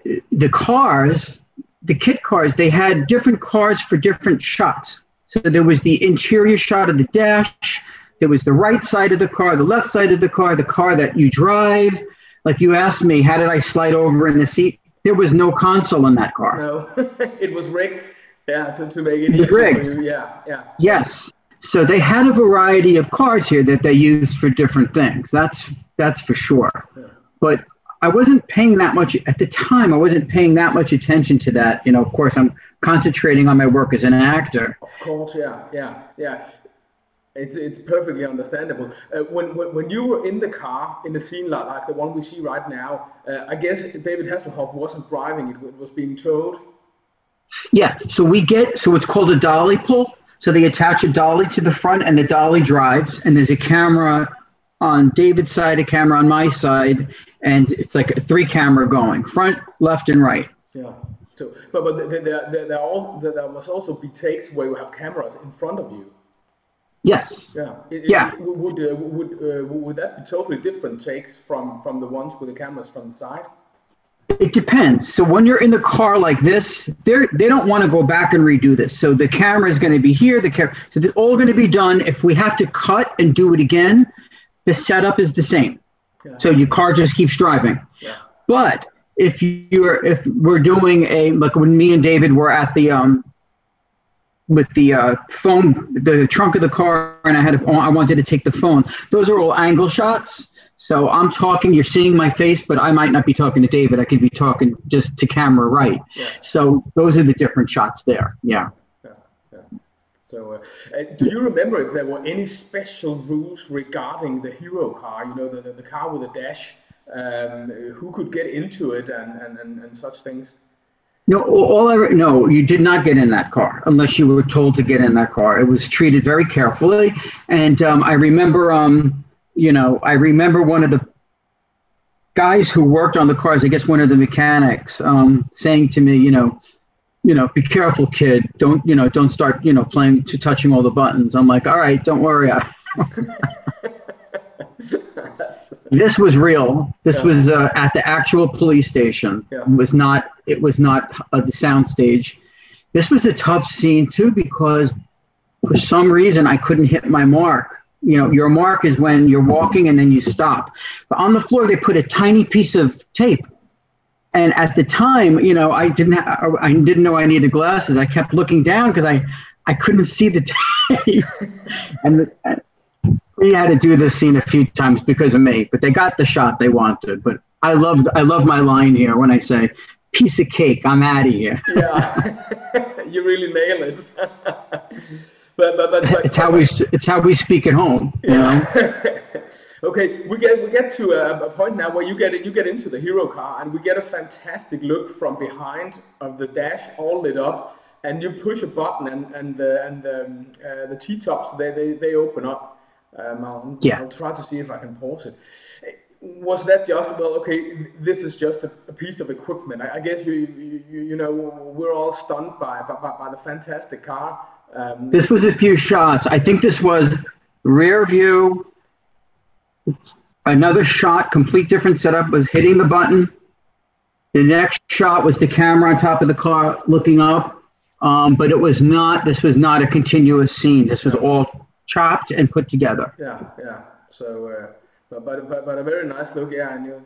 cars, the KITT cars, they had different cars for different shots. So there was the interior shot of the dash, there was the right side of the car, the left side of the car that you drive. Like you asked me, how did I slide over in the seat? There was no console in that car. No, it was rigged. Yeah, to make it easy. Rigged. Yeah, yeah. Yes. So they had a variety of cars here that they used for different things. That's for sure. Yeah. But I wasn't paying that much at the time. I wasn't paying that much attention to that. You know, of course, I'm concentrating on my work as an actor. Of course, yeah, yeah, yeah. It's perfectly understandable. When you were in the car in the scene like the one we see right now, I guess David Hasselhoff wasn't driving it; it was being towed. Yeah. So we get it's called a dolly pull. So they attach a dolly to the front and the dolly drives, and there's a camera on David's side, a camera on my side, and it's like a three-camera going, front, left, and right. Yeah. So, but there must also be takes where you have cameras in front of you. Yes. Yeah. Would that be totally different takes from the ones with the cameras from the side? It depends. So when you're in the car like this, they don't want to go back and redo this. So the camera is going to be here. So they're all going to be done. If we have to cut and do it again, the setup is the same. Yeah. So your car just keeps driving. Yeah. But if we're doing like when me and David were at the with the phone, the trunk of the car, and I wanted to take the phone. Those are all angle shots. So I'm talking, you're seeing my face, but I might not be talking to David. I could be talking just to camera, right? Yeah. So those are the different shots there, yeah. Yeah, yeah. So do you remember if there were any special rules regarding the hero car, you know, the car with a dash, who could get into it and such things? No, no, you did not get in that car unless you were told to get in that car. It was treated very carefully. And I remember... you know, I remember one of the guys who worked on the cars, I guess one of the mechanics, saying to me, be careful, kid. Don't start, playing touching all the buttons. I'm like, all right, don't worry. This was real. This was at the actual police station. Yeah. It was not the sound stage. This was a tough scene too, because for some reason I couldn't hit my mark. You know, your mark is when you're walking and then you stop. But on the floor, they put a tiny piece of tape. And at the time, I didn't know I needed glasses. I kept looking down because I couldn't see the tape. And we had to do this scene a few times because of me. But they got the shot they wanted. But I love my line here when I say, piece of cake, I'm out of here. Yeah, you really nail it. But it's how we speak at home. Yeah. You know? Okay, we get to a point now where you get into the hero car and we get a fantastic look from behind of the dash all lit up, and you push a button and the T-tops they open up. I'll try to see if I can pause it. Was that just, well, okay, this is just a piece of equipment? I guess you know we're all stunned by the fantastic car. This was a few shots. I think this was rear view. Another shot, complete different setup, was hitting the button. The next shot was the camera on top of the car looking up. But this was not a continuous scene. This was all chopped and put together. Yeah, yeah. So, but a very nice look. Yeah, I knew.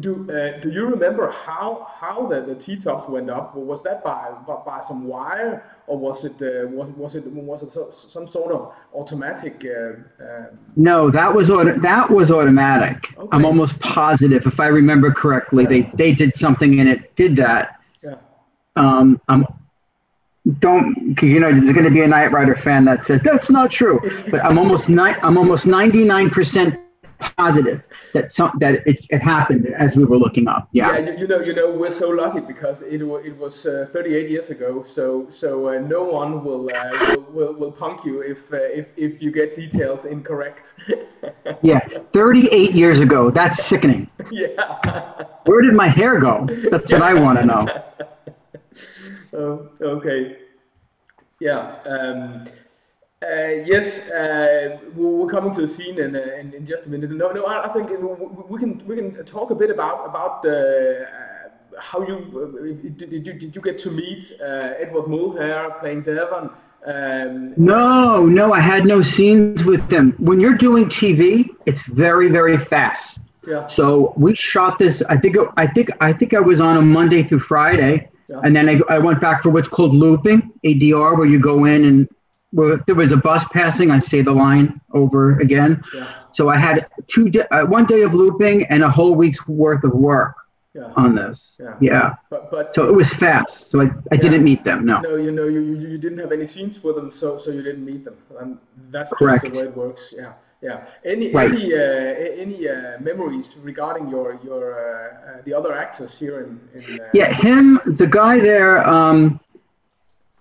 Do you remember how the T-tops went up? Was that by some wire, or was it some sort of automatic? No, that was automatic. Okay. I'm almost positive, if I remember correctly, they did something and it did that. Yeah. There's going to be a Knight Rider fan that says that's not true, but I'm almost 99% positive that it happened as we were looking up. Yeah. Yeah, you know, we're so lucky because it was 38 years ago. So no one will punk you if you get details incorrect. Yeah, 38 years ago. That's sickening. Yeah. Where did my hair go? That's what I want to know. Oh, okay. Yeah. Yes, we're coming to a scene in just a minute. No, I think we can talk a bit about how you did you get to meet Edward Mulhare playing Devon? No, I had no scenes with them. When you're doing TV, it's very, very fast. Yeah. So we shot this. I think I was on a Monday through Friday, yeah. And then I went back for what's called looping, ADR, where you go in and. Well, if there was a bus passing, I'd say the line over again. Yeah. So I had one day of looping and a whole week's worth of work on this. Yeah. But so it was fast. So I didn't meet them. No. No, you didn't have any scenes with them, so you didn't meet them. And that's correct. Just the way it works. Yeah. Yeah. Any memories regarding your the other actors here in yeah, him, the guy there.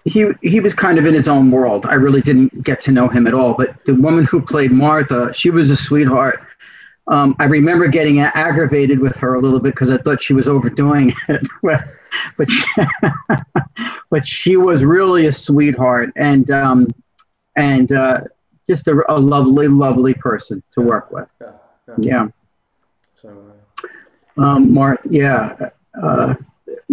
He was kind of in his own world. I really didn't get to know him at all. But the woman who played Martha, she was a sweetheart. I remember getting aggravated with her a little bit because I thought she was overdoing it. but she was really a sweetheart and just a lovely, lovely person to work with. Yeah. So, Martha. Yeah.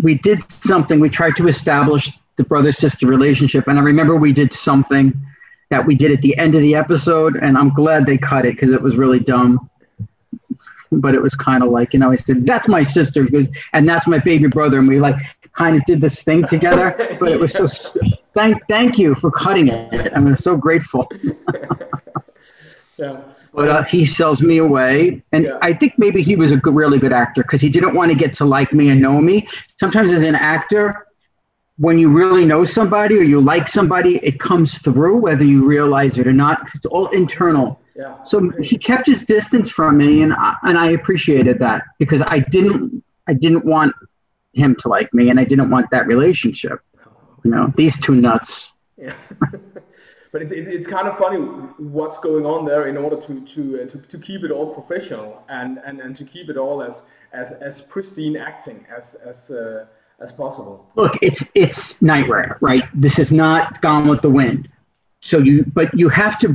We did something. We tried to establish the brother-sister relationship. And I remember we did something that we did at the end of the episode, and I'm glad they cut it because it was really dumb. But it was kind of like, I said, that's my sister, and that's my baby brother. And we kind of did this thing together, but it was so, thank you for cutting it. I'm so grateful. Yeah. But he sells me away, and I think maybe he was a really good actor because he didn't want to get to like me and know me. Sometimes as an actor, when you really know somebody or you like somebody, it comes through whether you realize it or not. It's all internal. Yeah. So he kept his distance from me, and I appreciated that because I didn't want him to like me, and I didn't want that relationship. These two nuts. Yeah. But it's kind of funny what's going on there in order to keep it all professional and to keep it all as pristine acting as possible. Look, it's Knight Rider, right? This is not Gone with the Wind. So you have to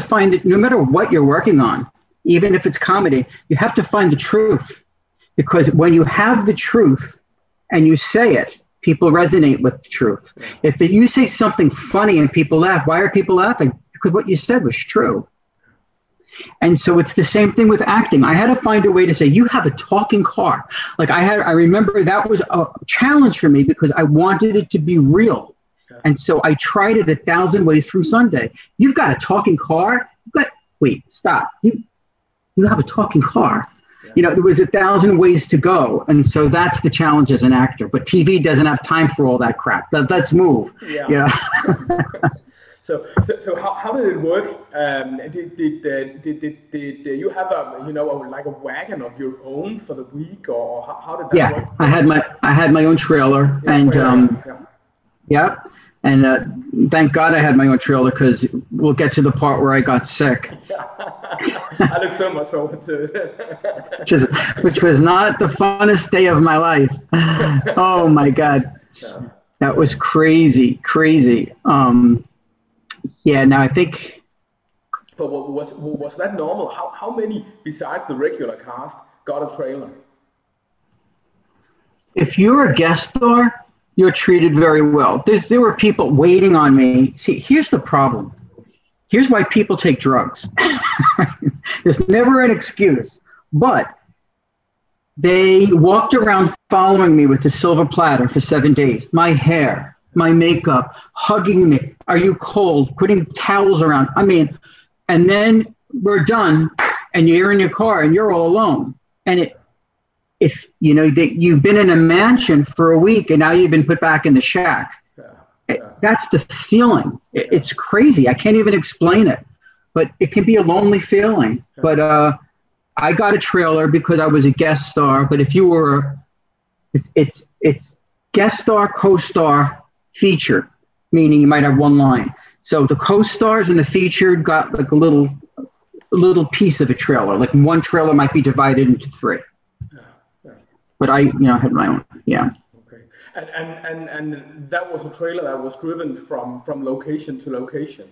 find that no matter what you're working on, even if it's comedy, you have to find the truth, because when you have the truth and you say it, people resonate with the truth. Yeah. If you say something funny and people laugh, why are people laughing? Because what you said was true. And so it's the same thing with acting. I had to find a way to say, you have a talking car. I remember that was a challenge for me because I wanted it to be real. Yeah. And so I tried it 1,000 ways from Sunday. You've got a talking car. Wait, stop. You have a talking car. Yeah. There was 1,000 ways to go. And so that's the challenge as an actor. But TV doesn't have time for all that crap. Let's move. Yeah. So how did it work? Did you have a wagon of your own for the week, or how did that work? Yeah, I had my own trailer, thank God I had my own trailer because we'll get to the part where I got sick. I look so much forward to it. which was not the funnest day of my life. Oh my God, that was crazy. Yeah, no, I think. But was that normal? How many, besides the regular cast, got a trailer? If you're a guest star, you're treated very well. There were people waiting on me. See, here's the problem. Here's why people take drugs. There's never an excuse. But they walked around following me with the silver platter for 7 days. My hair, my makeup, hugging me. Are you cold? Putting towels around. And then we're done and you're in your car and you're all alone. And you've been in a mansion for a week and now you've been put back in the shack. That's the feeling. It's crazy. I can't even explain it. but it can be a lonely feeling. But I got a trailer because I was a guest star. But if you were, it's guest star, co-star, feature, meaning you might have one line. So the co-stars and the featured got like a little piece of a trailer. Like one trailer might be divided into three. But I, you know, had my own, yeah. Okay, and that was a trailer that was driven from location to location.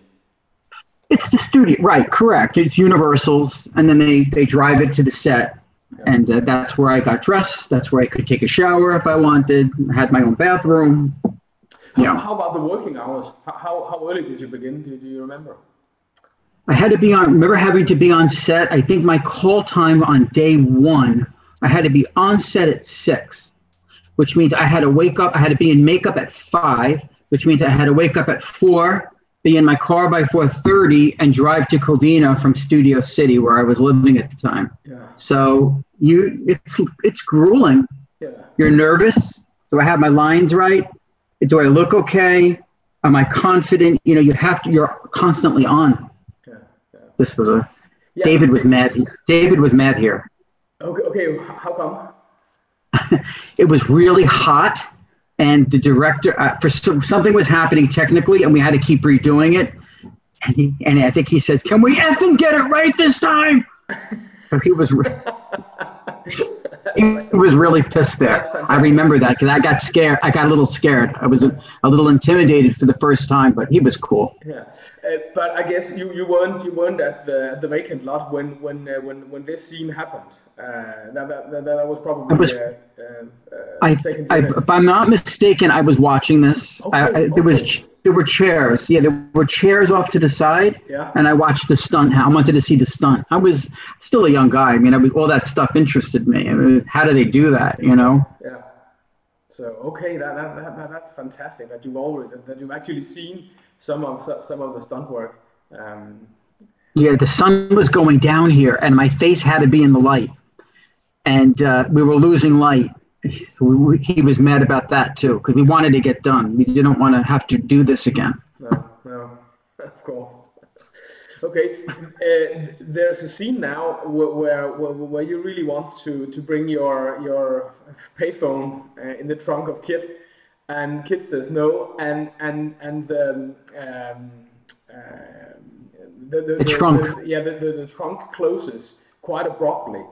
It's the studio, right? Correct. It's Universal's, and then they drive it to the set, and that's where I got dressed. That's where I could take a shower if I wanted. I had my own bathroom. How about the working hours? How early did you begin? Do you remember? I had to be on. Remember having to be on set. I think my call time on day one, I had to be on set at 6, which means I had to wake up. I had to be in makeup at 5, which means I had to wake up at 4, be in my car by 4:30, and drive to Covina from Studio City, where I was living at the time. Yeah. So it's grueling. Yeah. You're nervous. Do I have my lines right? Do I look okay? Am I confident? You know, you have to. You're constantly on. Yeah. Yeah. This was a. Yeah. David was mad. David was mad here. Okay, how come? It was really hot, and the director, something was happening technically, and we had to keep redoing it. And I think he says, "Can we effing get it right this time?" So he was really pissed there. I remember that because I got scared. I got a little scared. I was a little intimidated for the first time, but he was cool. Yeah, but I guess you weren't at the vacant lot when this scene happened. That was probably. If I'm not mistaken, I was watching this. Okay, there were chairs. Yeah, there were chairs off to the side. Yeah. And I watched the stunt. I wanted to see the stunt. I was still a young guy. I mean, all that stuff interested me. I mean, how do they do that? You know. Yeah. So okay, that's fantastic that you've actually seen some of the stunt work. Yeah, the sun was going down here, and my face had to be in the light. And we were losing light. He was mad about that too, because we wanted to get done. We didn't want to have to do this again. No, of course. Okay, there's a scene now where you really want to bring your payphone in the trunk of KITT, and KITT says no, the trunk closes quite abruptly.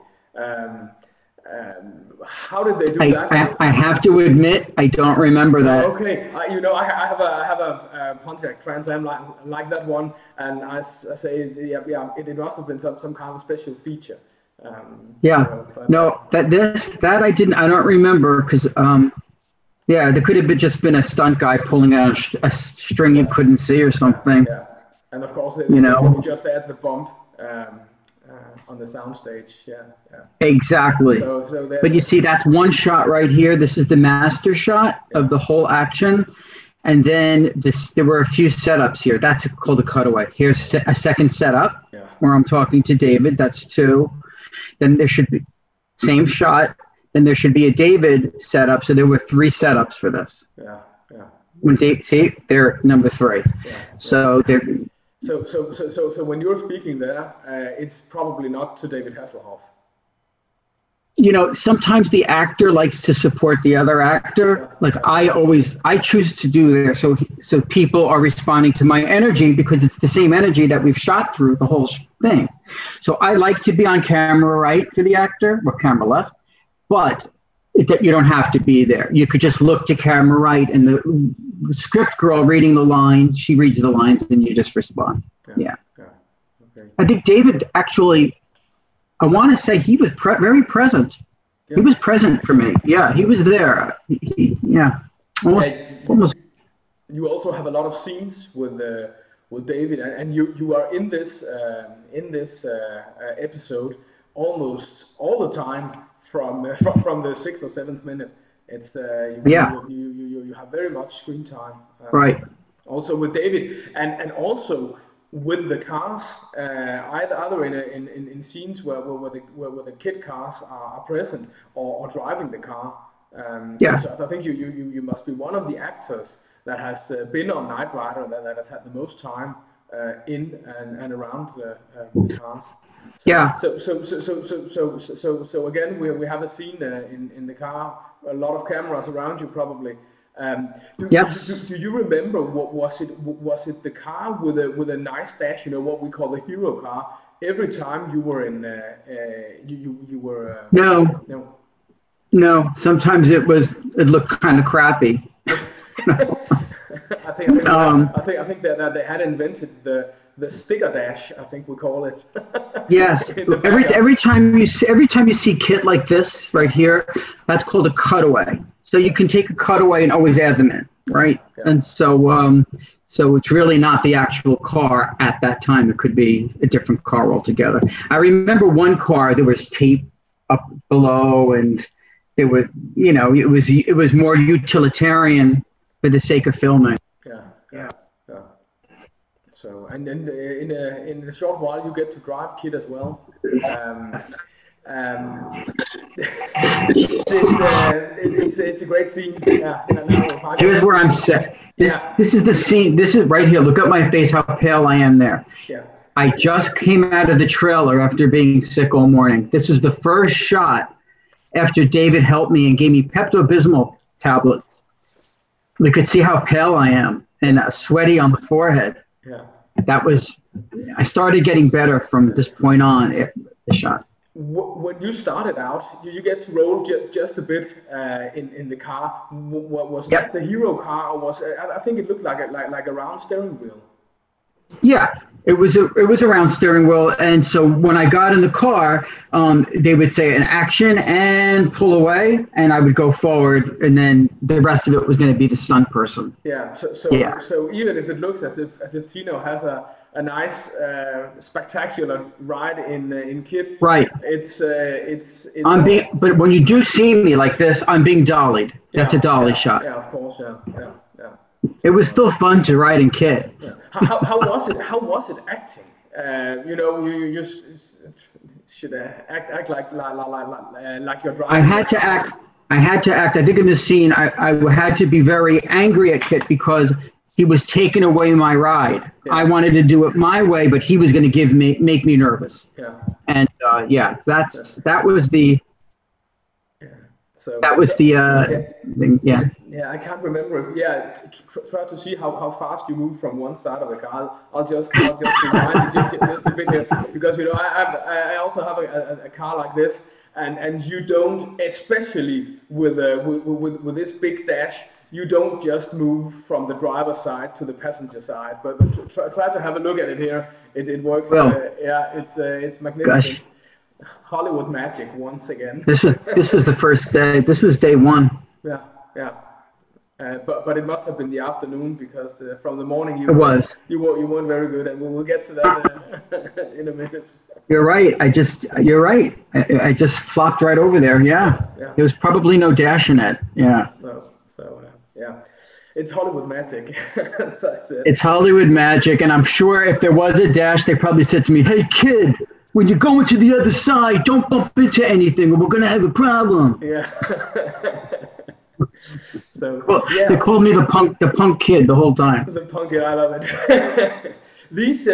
How did they do that? I have to admit, I don't remember that. Okay, you know, I have a Pontiac Trans Am like that one, and I say, yeah, it must have been some kind of special feature. I don't remember because. Yeah, there could have been just been a stunt guy pulling out a string you couldn't see or something. Yeah, and of course, you just add the bump on the soundstage. Yeah, yeah. Exactly. So but you see, that's one shot right here. This is the master shot of the whole action, and then there were a few setups here. That's called a cutaway. Here's a second setup where I'm talking to David. That's 2. Then there should be same shot. Then there should be a David setup. So there were 3 setups for this. Yeah, yeah. When see, they're number 3. Yeah, yeah. So when you're speaking there, it's probably not to David Hasselhoff. You know, sometimes the actor likes to support the other actor. Like I choose to do there. So people are responding to my energy because it's the same energy that we've shot through the whole thing. So I like to be on camera right for the actor, or camera left. But you don't have to be there. You could just look to camera right, and the script girl reading the lines, she reads the lines, and you just respond. Yeah. Okay. I think David actually, I want to say he was very present. Yeah. He was present for me. Yeah, he was there. Almost. You also have a lot of scenes with David, and you are in this episode almost all the time. From the 6th or 7th minute, it's you have very much screen time. Right. Also with David, and also with the cars, either in scenes where the KITT cars are present or driving the car. So I think you must be one of the actors that has been on Knight Rider that has had the most time in and around the cars. So, yeah. So again, we have a scene in the car. A lot of cameras around you, probably. Do you remember what was it? Was it the car with a nice dash? You know what we call the hero car. Every time you were in, you were. No. Sometimes it looked kind of crappy. I think that they had invented the sticker dash, I think we call it. Yes. Every time you see KITT like this right here, that's called a cutaway. So you can take a cutaway and always add them in, right? Okay. And so so it's really not the actual car at that time. It could be a different car altogether. I remember one car, there was tape up below, and there were, you know, it was more utilitarian for the sake of filming. Yeah. So, and then in a short while, you get to drive KITT as well. It's a great scene. Yeah. Here's where I'm set. This is the scene. This is right here. Look at my face, how pale I am there. Yeah. I just came out of the trailer after being sick all morning. This is the first shot after David helped me and gave me Pepto-Bismol tablets. You could see how pale I am and sweaty on the forehead. Yeah. That was, I started getting better from this point on after the shot. When you started out, you get to roll just a bit in the car. Was that the hero car, or was I think it looked like a round steering wheel? Yeah, it was a round steering wheel. And so when I got in the car, they would say an action and pull away, and I would go forward, and then the rest of it was going to be the stunt person. Yeah. So even if it looks as if Tino has a nice, spectacular ride in KITT. Right. It's but when you do see me like this, I'm being dollied. That's a dolly shot. Yeah, of course. Yeah. It was still fun to ride in KITT. Yeah. How was it? How was it acting? You know, you just should act like you're driving. I had to act. I think in this scene, I had to be very angry at KITT because he was taking away my ride. Yeah. I wanted to do it my way, but he was going to make me nervous. Yeah. And that was the thing. I can't remember. Try to see how fast you move from one side of the car. I'll just rewind just a bit here, because you know I also have a car like this, and you don't, especially with this big dash. You don't just move from the driver's side to the passenger side, but try to have a look at it here. It works. Well, it's magnificent. Gosh. Hollywood magic once again. This was the first day. This was day one. Yeah. But it must have been the afternoon, because from the morning you weren't very good, and we'll get to that in a minute. You're right. You're right. I just flopped right over there. Yeah. There was probably no dash in it. Yeah. So. It's Hollywood magic, as I said. It's Hollywood magic, and I'm sure if there was a dash, they probably said to me, "Hey, kid, when you're going to the other side, don't bump into anything, or we're going to have a problem." Yeah. They called me the punk kid the whole time. The punk kid, I love it. These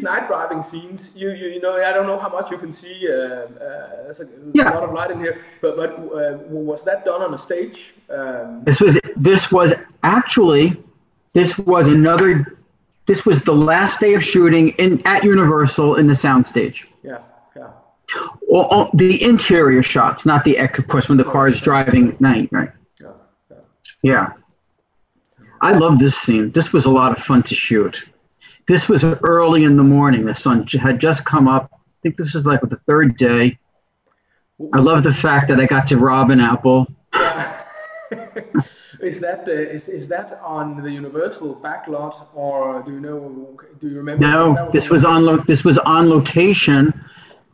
night driving scenes, you know, I don't know how much you can see. There's a lot of light in here, but was that done on a stage? This was the last day of shooting at Universal in the soundstage. Yeah. Well, the interior shots, not the, of course, when the car is driving at night, right? Yeah. I love this scene. This was a lot of fun to shoot. This was early in the morning. The sun had just come up. I think this is like the third day. I love the fact that I got to rob an apple. Yeah. Is that on the Universal backlot, or do you remember? No, this was on location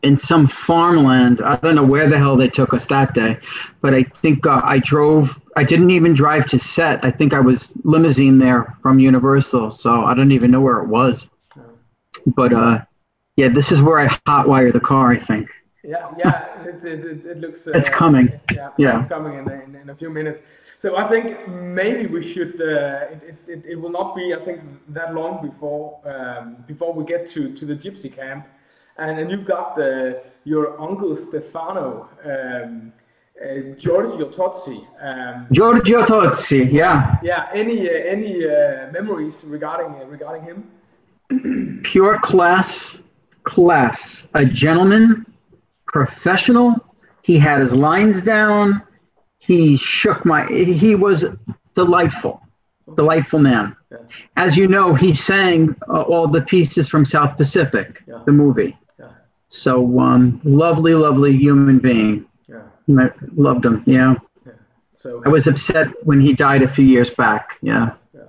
in some farmland. I don't know where the hell they took us that day, but I think I didn't even drive to set. I think I was limousine there from Universal, so I don't even know where it was. But this is where I hotwire the car, I think. Yeah, it looks. It's coming. Yeah, it's coming in a few minutes. So I think maybe we should. It will not be, I think, that long before before we get to the gypsy camp, and you've got your uncle Stefano, Giorgio Tozzi. Giorgio Tozzi, yeah. Yeah. Any memories regarding him? Pure class, a gentleman, professional. He had his lines down. He was delightful man. Yeah. As you know, he sang all the pieces from South Pacific, yeah, the movie. Yeah. So lovely, lovely human being. Yeah. Loved him, yeah. Yeah. So I was upset when he died a few years back, yeah. Yeah.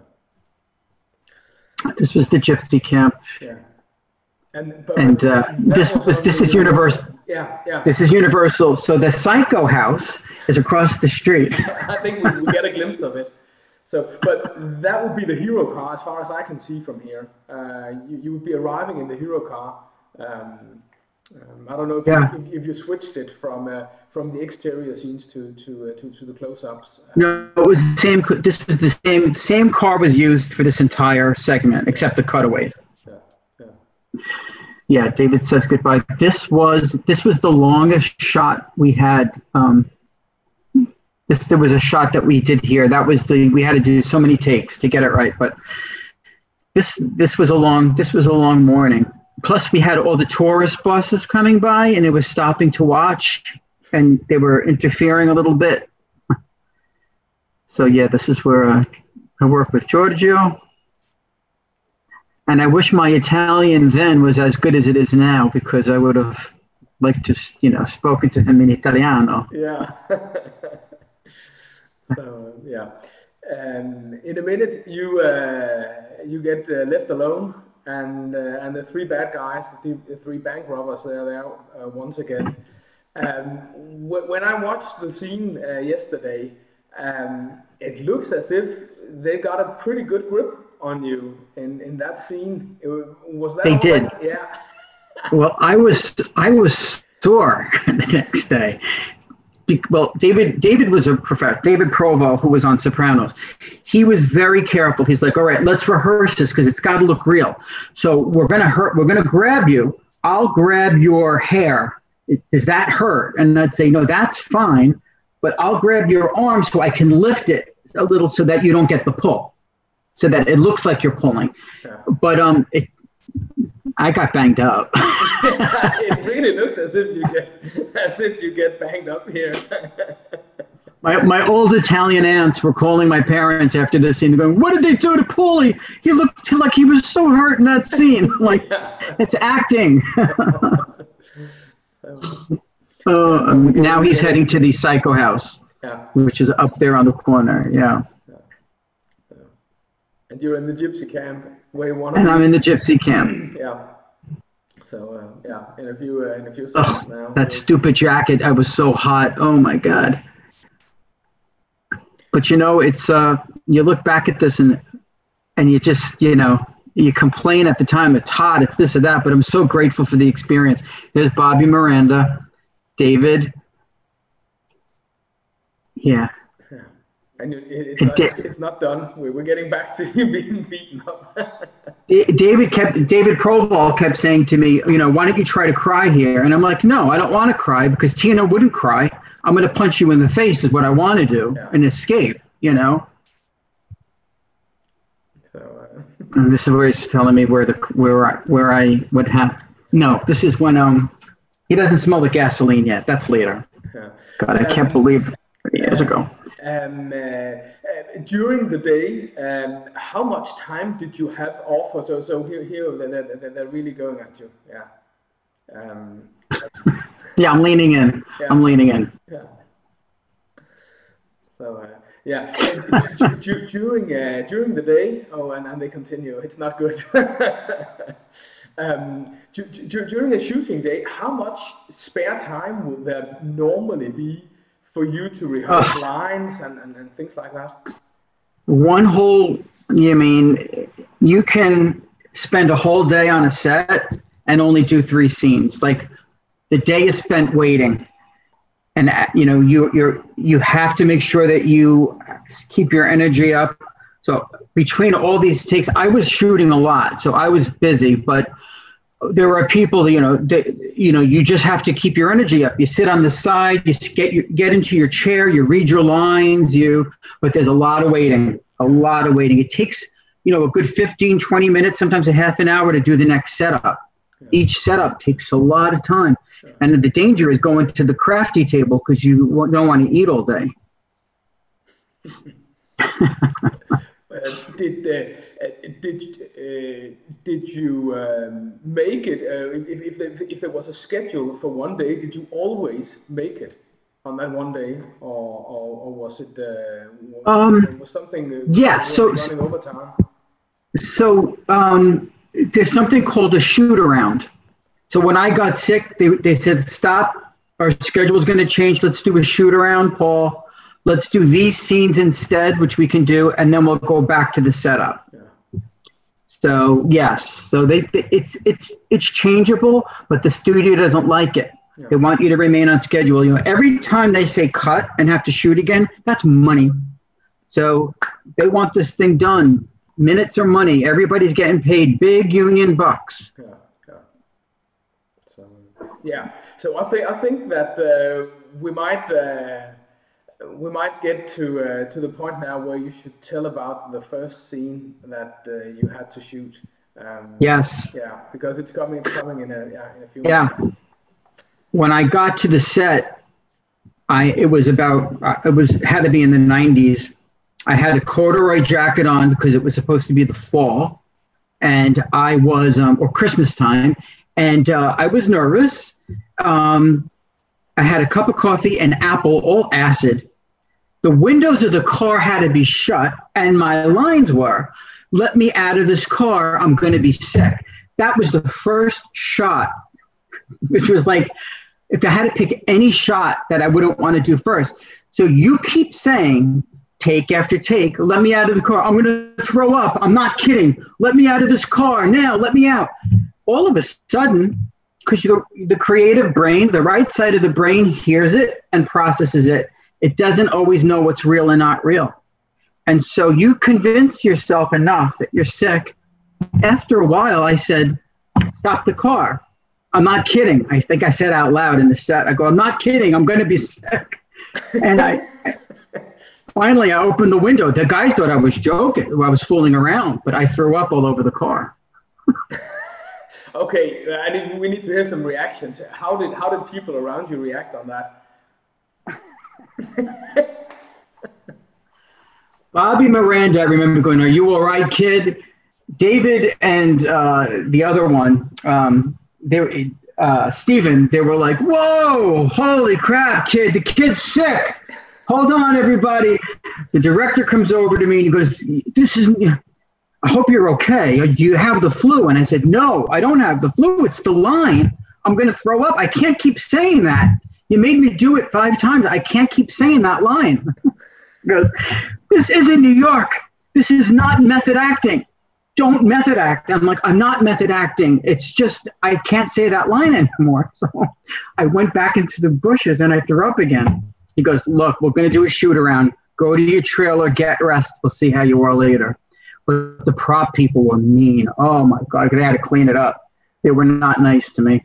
This was the gypsy camp. Yeah. And this is universal. Yeah, yeah. This is universal. So the Psycho House is across the street. I think we'll get a glimpse of it. So, but that would be the hero car, as far as I can see from here. You would be arriving in the hero car. I don't know if, yeah, if you switched it from the exterior scenes to the close-ups. No, it was the same. This was the same car was used for this entire segment, except the cutaways. Yeah, David says goodbye. This was the longest shot we had. There was a shot that we did here. That was we had to do so many takes to get it right. But this was a long morning. Plus, we had all the tourist buses coming by, and they were stopping to watch, and they were interfering a little bit. So yeah, this is where I work with Giorgio. And I wish my Italian then was as good as it is now, because I would have liked to, spoken to him in Italiano. Yeah. So, yeah. In a minute, you get left alone, and the three bad guys, the three bank robbers, they're there once again. When I watched the scene yesterday, it looks as if they got a pretty good grip on you in that scene. They did. Yeah. Well, I was sore the next day. Well, David was a professor. David Proval, who was on Sopranos, he was very careful. He's like, all right, let's rehearse this because it's got to look real. So we're gonna grab you. I'll grab your hair. Does that hurt? And I'd say, no, that's fine. But I'll grab your arm so I can lift it a little so that you don't get the pull, so that it looks like you're pulling. Yeah. But I got banged up. It really looks as if you get banged up here. my old Italian aunts were calling my parents after this scene, going, "What did they do to Paulie? He looked like he was so hurt in that scene." Like, yeah, it's acting. Now he's heading to the Psycho House, yeah, which is up there on the corner. Yeah. And you're in the gypsy camp, I'm in the gypsy camp. Yeah. So yeah, in a few seconds now. That stupid jacket! I was so hot. Oh my god. But it's you look back at this and you just you complain at the time it's hot, it's this or that, but I'm so grateful for the experience. There's Bobby Miranda, David. Yeah. And it's not done. We're getting back to you being beaten up. David Proval kept saying to me, why don't you try to cry here? And I'm like, no, I don't want to cry because Tina wouldn't cry. I'm going to punch you in the face is what I want to do, yeah, and escape, So, and this is where he's telling me where I would have. No, this is when he doesn't smell the gasoline yet. That's later. Yeah. God, I can't believe 30 years ago. During the day, how much time did you have off? So they're really going at you. Yeah. Yeah, I'm leaning in. Yeah. I'm leaning in. Yeah. So yeah, during the day. Oh, and they continue. It's not good. During a shooting day, how much spare time would there normally be for you to rehearse lines and things like that? One whole, you can spend a whole day on a set and only do 3 scenes. Like, the day is spent waiting. And, you know, you have to make sure that you keep your energy up. So between all these takes, I was shooting a lot, so I was busy, but there are people, you know, you just have to keep your energy up. You sit on the side, you get into your chair, you read your lines, but there's a lot of waiting. It takes, you know, a good 15, 20 minutes, sometimes a half an hour to do the next setup. Yeah. Each setup takes a lot of time. Yeah. And the danger is going to the crafty table because you don't want to eat all day. Did you make it? If there was a schedule for one day, did you always make it on that one day, or was it was something? Yeah, running over time? So there's something called a shoot around. So when I got sick, they said stop. Our schedule is going to change. Let's do a shoot around, Paul. Let's do these scenes instead, which we can do, and then we'll go back to the setup. Yeah. So yes, so it's changeable, but the studio doesn't like it. Yeah. They want you to remain on schedule. You know, every time they say cut and have to shoot again, that's money. So they want this thing done. Minutes are money. Everybody's getting paid big union bucks. Yeah. Yeah. So, I think that we might get to the point now where you should tell about the first scene that you had to shoot. Yes. Yeah, because it's coming in a few minutes. Yeah. When I got to the set, it had to be in the 90s. I had a corduroy jacket on because it was supposed to be the fall, and I was or Christmas time, and I was nervous. I had a cup of coffee, an apple, all acid. The windows of the car had to be shut, and my lines were, let me out of this car, I'm going to be sick. That was the first shot, which was like, if I had to pick any shot that I wouldn't want to do first. So you keep saying, take after take, let me out of the car, I'm going to throw up, I'm not kidding, let me out of this car, now, let me out. All of a sudden, because the creative brain, the right side of the brain hears it and processes it. It doesn't always know what's real and not real. And so you convince yourself enough that you're sick. After a while, I said, stop the car. I'm not kidding. I think I said out loud in the set, I go, I'm not kidding. I'm going to be sick. And I finally opened the window. The guys thought I was joking. I was fooling around, but I threw up all over the car. Okay, we need to hear some reactions. How did people around you react on that? Bobby Miranda, I remember going, "Are you all right, kid?" David and the other one, Stephen, they were like, "Whoa, holy crap, kid! The kid's sick. Hold on, everybody." The director comes over to me and he goes, "This isn't. I hope you're okay. Do you have the flu?" And I said, no, I don't have the flu. It's the line. I'm going to throw up. I can't keep saying that. You made me do it 5 times. I can't keep saying that line. Goes, this isn't New York. This is not method acting. Don't method act. I'm like, I'm not method acting. It's just, I can't say that line anymore. So I went back into the bushes and I threw up again. He goes, look, we're going to do a shoot around. Go to your trailer, get rest. We'll see how you are later. But the prop people were mean. Oh, my God. They had to clean it up. They were not nice to me.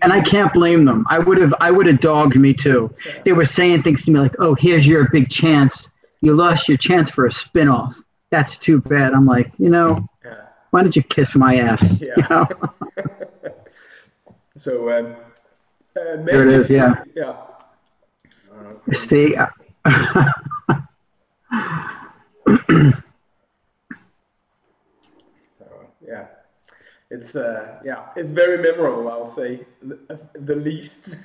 And I can't blame them. I would have dogged me, too. Yeah. They were saying things to me like, oh, here's your big chance. You lost your chance for a spinoff. That's too bad. I'm like, you know, yeah. Why don't you kiss my ass? Yeah. You know? So, maybe there it is, yeah. Yeah. See? So yeah, it's very memorable, I'll say the least.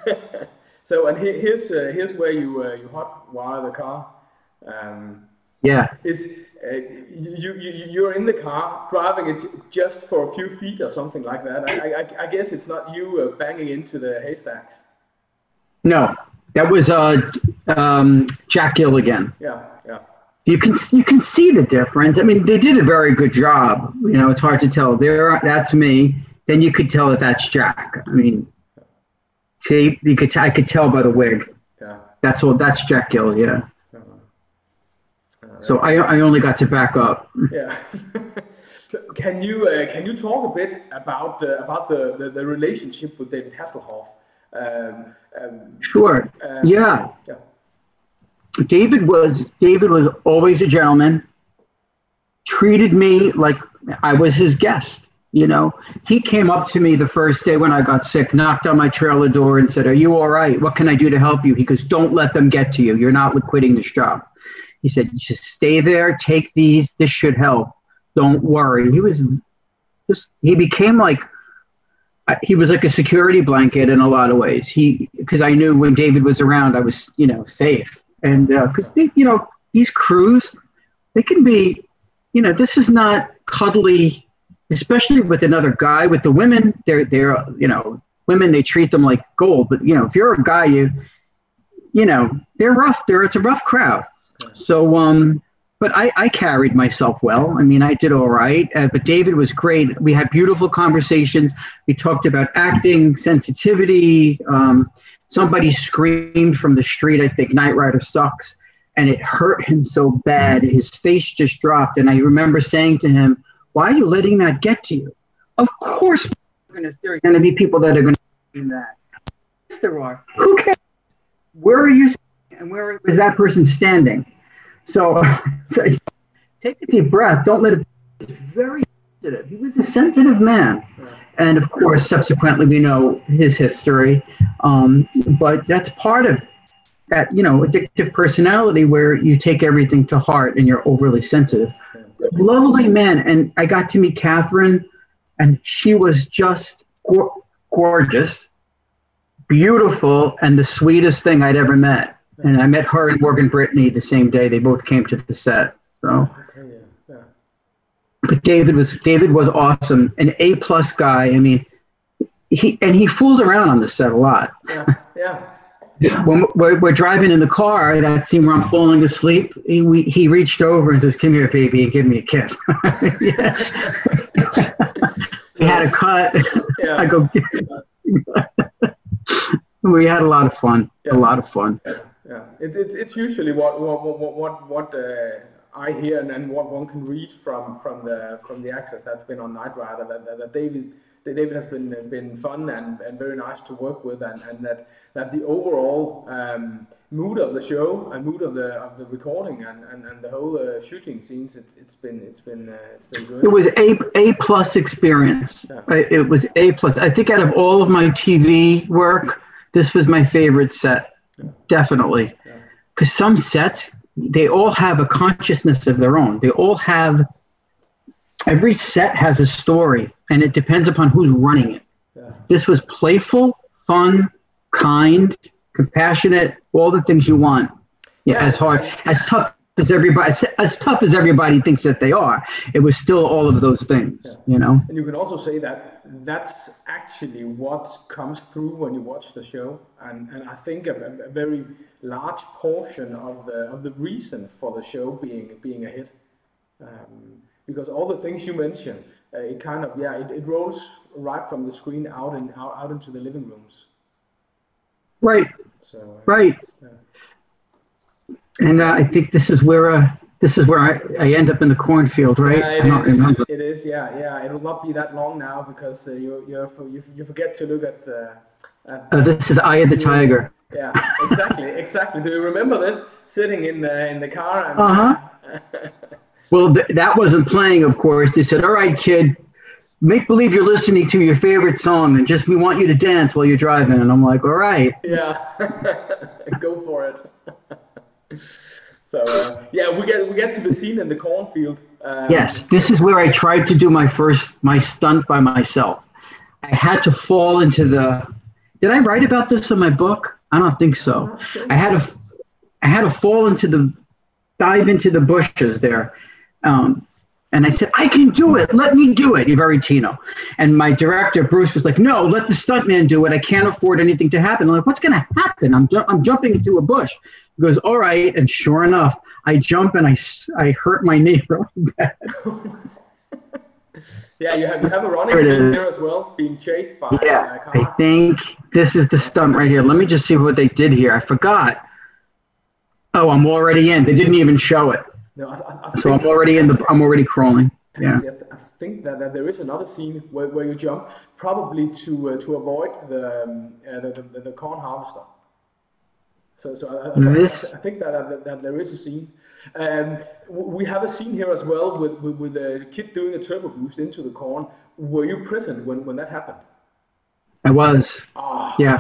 So and here's where you hotwire the car. Yeah, you're in the car driving it just for a few feet or something like that. I guess it's not you banging into the haystacks. No, that was Jack Gill again. Yeah, yeah. You can see the difference. I mean, they did a very good job. You know, it's hard to tell. That's me. Then you could tell that that's Jack. I mean, See, I could tell by the wig. Yeah. That's all. That's Jack Gill. Yeah. So I only got to back up. Yeah. Can you talk a bit about the relationship with David Hasselhoff? Sure. Yeah. Yeah. David was always a gentleman. Treated me like I was his guest. You know, he came up to me the first day when I got sick, knocked on my trailer door and said, "Are you all right? What can I do to help you?" He goes, "Don't let them get to you. You're not quitting this job." He said, "Just stay there. Take these. This should help. Don't worry." He was just, he became like, he was like a security blanket in a lot of ways. He, because I knew when David was around, I was, you know, safe. And because, you know, these crews, they can be, you know, this is not cuddly, especially with another guy. With the women, they're you know, women, they treat them like gold. But, you know, if you're a guy, you know, they're rough. It's a rough crowd. So, but I carried myself well. I mean, I did all right. But David was great. We had beautiful conversations. We talked about acting, sensitivity. Somebody screamed from the street, I think, "Knight Rider sucks." And it hurt him so bad. His face just dropped. And I remember saying to him, "Why are you letting that get to you? Of course there are going to be people that are going to do that. Yes, there are. Who cares? Where are you standing? And where is that person standing?" So take a deep breath. Don't let it be very sensitive. He was a sensitive man. And, of course, subsequently we know his history. But that's part of that, you know, addictive personality where you take everything to heart and you're overly sensitive. Lovely man, and I got to meet Catherine, and she was just gorgeous, beautiful, and the sweetest thing I'd ever met. And I met her and Morgan Brittany the same day. They both came to the set. So, but David was awesome, an A+ guy. I mean, he fooled around on the set a lot. Yeah, yeah. When we're driving in the car, that scene where I'm falling asleep, he reached over and says, "Come here, baby, and give me a kiss." We had a cut. Yeah. I go, we had a lot of fun. Yeah. A lot of fun. Yeah, yeah. It's usually what I hear and what one can read from the actors that's been on Knight Rider, that David has been fun and very nice to work with, and that the overall mood of the show and mood of the recording and the whole shooting scenes, it's been good. It was A+ experience. Yeah. It was A+. I think out of all of my TV work, this was my favorite set, definitely, because some sets, they all have a consciousness of their own. They all have. Every set has a story, and it depends upon who's running it. Yeah. This was playful, fun, kind, compassionate, all the things you want. Yeah, as hard, as tough as everybody thinks that they are, it was still all of those things, you know? And you can also say that that's actually what comes through when you watch the show. And I think a very large portion of the reason for the show being a hit. Because all the things you mentioned, it kind of, it rolls right from the screen out into the living rooms. Right. So, right. Yeah. And I think this is where I end up in the cornfield, right? Yeah, it is. Yeah, yeah. It will not be that long now because you forget to look at. This is Eye of the Tiger. Yeah, exactly. Do you remember this? Sitting in the car. And, well, that wasn't playing, of course. They said, "All right, kid, make believe you're listening to your favorite song, and just we want you to dance while you're driving." And I'm like, "All right." Yeah, go for it. So, we get to the scene in the cornfield. Yes, this is where I tried to do my stunt by myself. I had to fall into the. Did I write about this in my book? I don't think so. I had to fall into the dive into the bushes there. And I said, "I can do it. Let me do it, Ivaritino." And my director, Bruce, was like, "No, let the stuntman do it. I can't afford anything to happen." I'm like, "What's going to happen? I'm jumping into a bush." He goes, "All right." And sure enough, I jump and I hurt my knee really bad. Yeah, you have a running scene there as well, being chased by a car. I think this is the stunt right here. Let me just see what they did here. I forgot. Oh, I'm already in. They didn't even show it. No, so I'm already in the. I'm already crawling. Yeah. I think that there is another scene where you jump, probably to avoid the corn harvester. So I think that there is a scene. We have a scene here as well with KITT doing a turbo boost into the corn. Were you present when that happened? I was. Oh, yeah.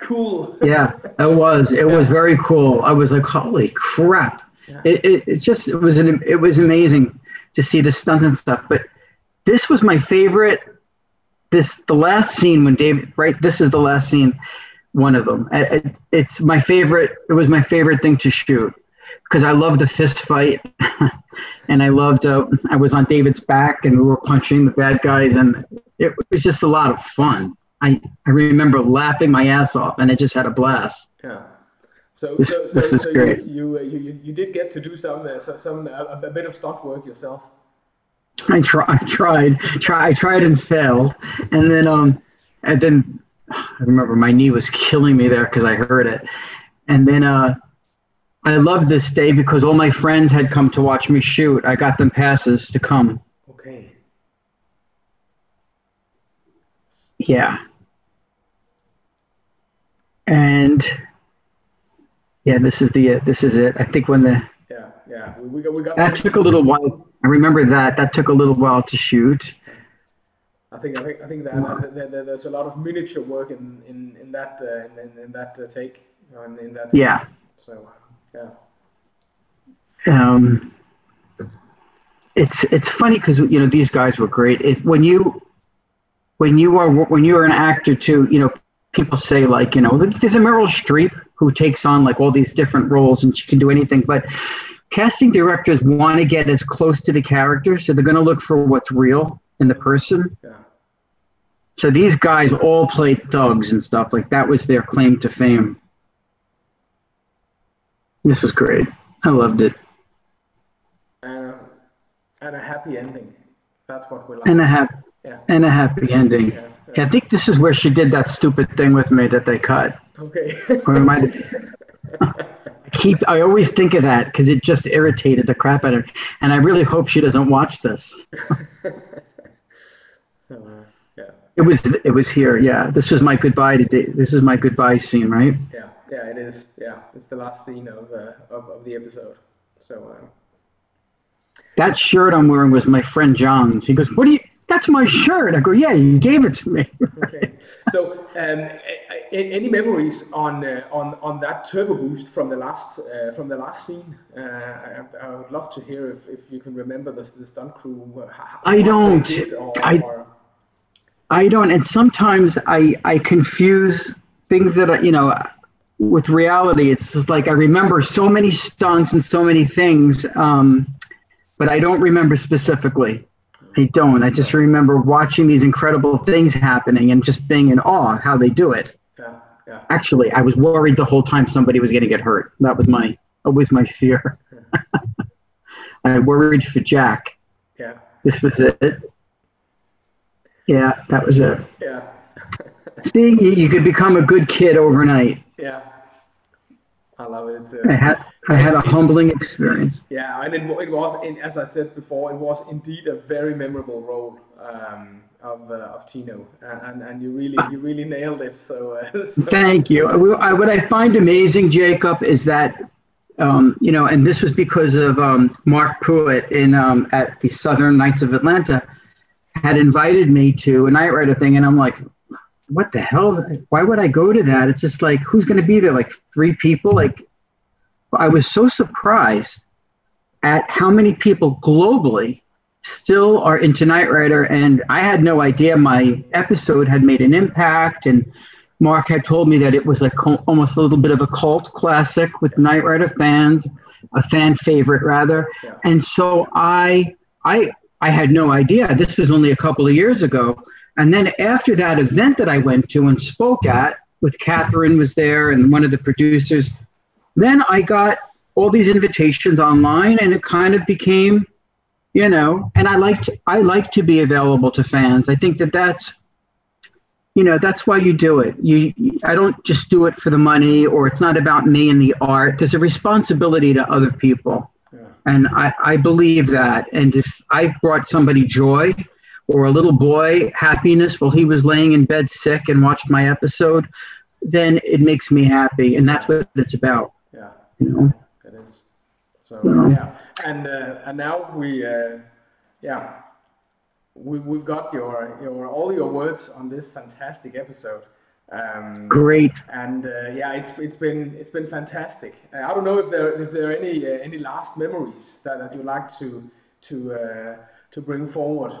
Cool. Yeah, I was. It was very cool. I was like, holy crap! Yeah. It was amazing to see the stunts and stuff. But this was my favorite. The last scene when David. Right. This is the last scene. One of them. It's my favorite. It was my favorite thing to shoot because I loved the fist fight, and I loved. I was on David's back, and we were punching the bad guys, and it was just a lot of fun. I remember laughing my ass off, and I just had a blast. Yeah. So great. You did get to do a bit of stunt work yourself. I tried and failed, and then. I remember my knee was killing me there because I heard it. And then I loved this day because all my friends had come to watch me shoot. I got them passes to come. Okay. Yeah. And yeah, this is it. I think when the we got that took a little while. I remember that took a little while to shoot. I think that there's a lot of miniature work in that take. Yeah. So yeah. It's funny because these guys were great. When you are an actor too, people say like there's a Meryl Streep who takes on like all these different roles and she can do anything, but casting directors want to get as close to the character, so they're going to look for what's real in the person. Yeah. So these guys all played thugs and stuff. Like that was their claim to fame. This was great. I loved it. And a happy ending. That's what we like. And a happy ending. Yeah, yeah. Yeah, I think this is where she did that stupid thing with me that they cut. Okay. Or I always think of that because it just irritated the crap out of her. And I really hope she doesn't watch this. It was here. Yeah, this was my goodbye today. This is my goodbye scene, right? Yeah, it is. Yeah, it's the last scene of the episode. So that shirt I'm wearing was my friend John's. He goes, "What do you? That's my shirt." I go, "Yeah, you gave it to me." Okay. So any memories on that turbo boost from the last scene? I would love to hear if you can remember the stunt crew. I don't. I don't, and sometimes I confuse things that with reality. It's just like I remember so many stunts and so many things, but I don't remember specifically. I don't. I just remember watching these incredible things happening and just being in awe of how they do it. Yeah. Actually, I was worried the whole time somebody was going to get hurt. That was always my fear. I worried for Jack. Yeah. This was it. Yeah, that was it. Yeah. See, you could become a good kid overnight. Yeah. I love it. I had a humbling experience. Yeah, and it was, as I said before, it was indeed a very memorable role of Tino, and you really nailed it. So. Thank you. What I find amazing, Jacob, is that and this was because of Mark Pruitt at the Southern Knights of Atlanta. Had invited me to a Knight Rider thing, and I'm like, what the hell? Why would I go to that? It's just like, who's going to be there? Like 3 people? Like, I was so surprised at how many people globally still are into Knight Rider, and I had no idea my episode had made an impact, and Mark had told me that it was like almost a little bit of a cult classic with Knight Rider fans, a fan favorite rather, and so I had no idea. This was only a couple of years ago. And then after that event that I went to and spoke at, with Catherine was there and one of the producers, then I got all these invitations online, and it kind of became you know, and I like to be available to fans. I think that that's, you know, that's why you do it. I don't just do it for the money, or it's not about me and the art. There's a responsibility to other people. Yeah. And I believe that. And if I've brought somebody joy or a little boy happiness while he was laying in bed sick and watched my episode, then it makes me happy. And that's what it's about. Yeah, you know? It is. So yeah. And now we've got your all your words on this fantastic episode. Great. And yeah, it's been fantastic. I don't know if there are any last memories that you'd like to bring forward.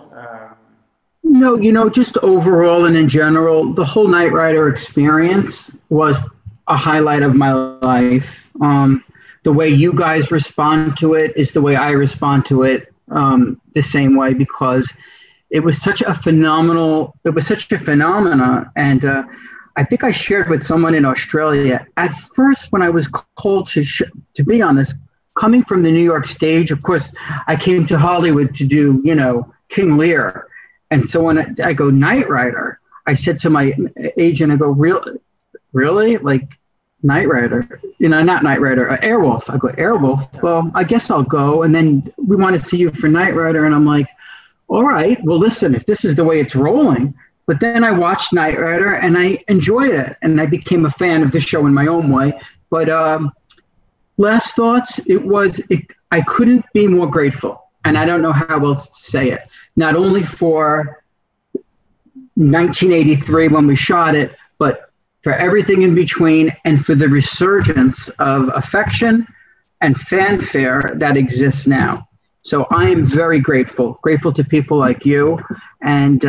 No, you know, just overall and in general, the whole Knight Rider experience was a highlight of my life. The way you guys respond to it is the way I respond to it, the same way, because it was such a phenomena. And I think I shared with someone in Australia, at first when I was called to be on this, coming from the New York stage, of course, I came to Hollywood to do, you know, King Lear. And so when I go Knight Rider, I said to my agent, I go, really? Like Knight Rider? You know, not Knight Rider, Airwolf. I go, Airwolf? Well, I guess I'll go. And then we want to see you for Knight Rider. And I'm like, all right, well, listen, if this is the way it's rolling. But then I watched Knight Rider and I enjoyed it. And I became a fan of the show in my own way. But last thoughts, I couldn't be more grateful. And I don't know how else to say it. Not only for 1983 when we shot it, but for everything in between and for the resurgence of affection and fanfare that exists now. So I am very grateful to people like you. And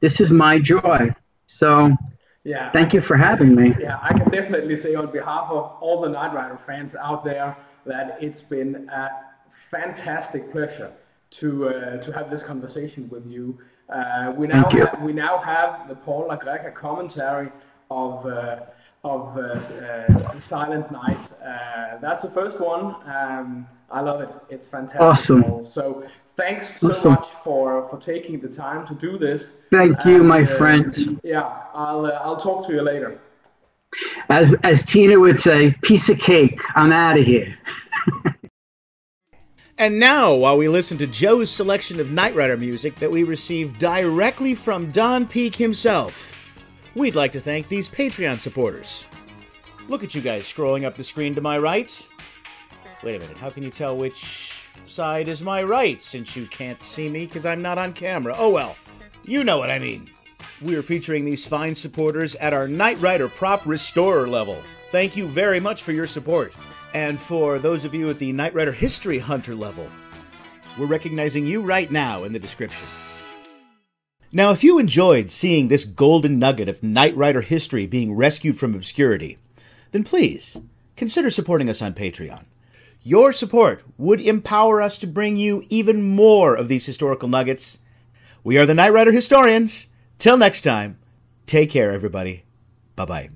this is my joy. So yeah, thank you for having me. Yeah, I can definitely say on behalf of all the Knight Rider fans out there that it's been a fantastic pleasure to have this conversation with you. We now have the Paul LaGreca commentary of Silent Night. That's the first one. I love it. It's fantastic. Awesome. So thanks so much for taking the time to do this. Thank you, my friend. Yeah, I'll talk to you later. As Tina would say, piece of cake. I'm out of here. And now, while we listen to Joe's selection of Knight Rider music that we received directly from Don Peake himself, we'd like to thank these Patreon supporters. Look at you guys scrolling up the screen to my right. Wait a minute, how can you tell which side is my right since you can't see me because I'm not on camera? Oh well, you know what I mean. We're featuring these fine supporters at our Knight Rider prop restorer level. Thank you very much for your support. And for those of you at the Knight Rider History Hunter level, we're recognizing you right now in the description. Now, if you enjoyed seeing this golden nugget of Knight Rider history being rescued from obscurity, then please consider supporting us on Patreon. Your support would empower us to bring you even more of these historical nuggets. We are the Knight Rider Historians. Till next time, take care, everybody. Bye-bye.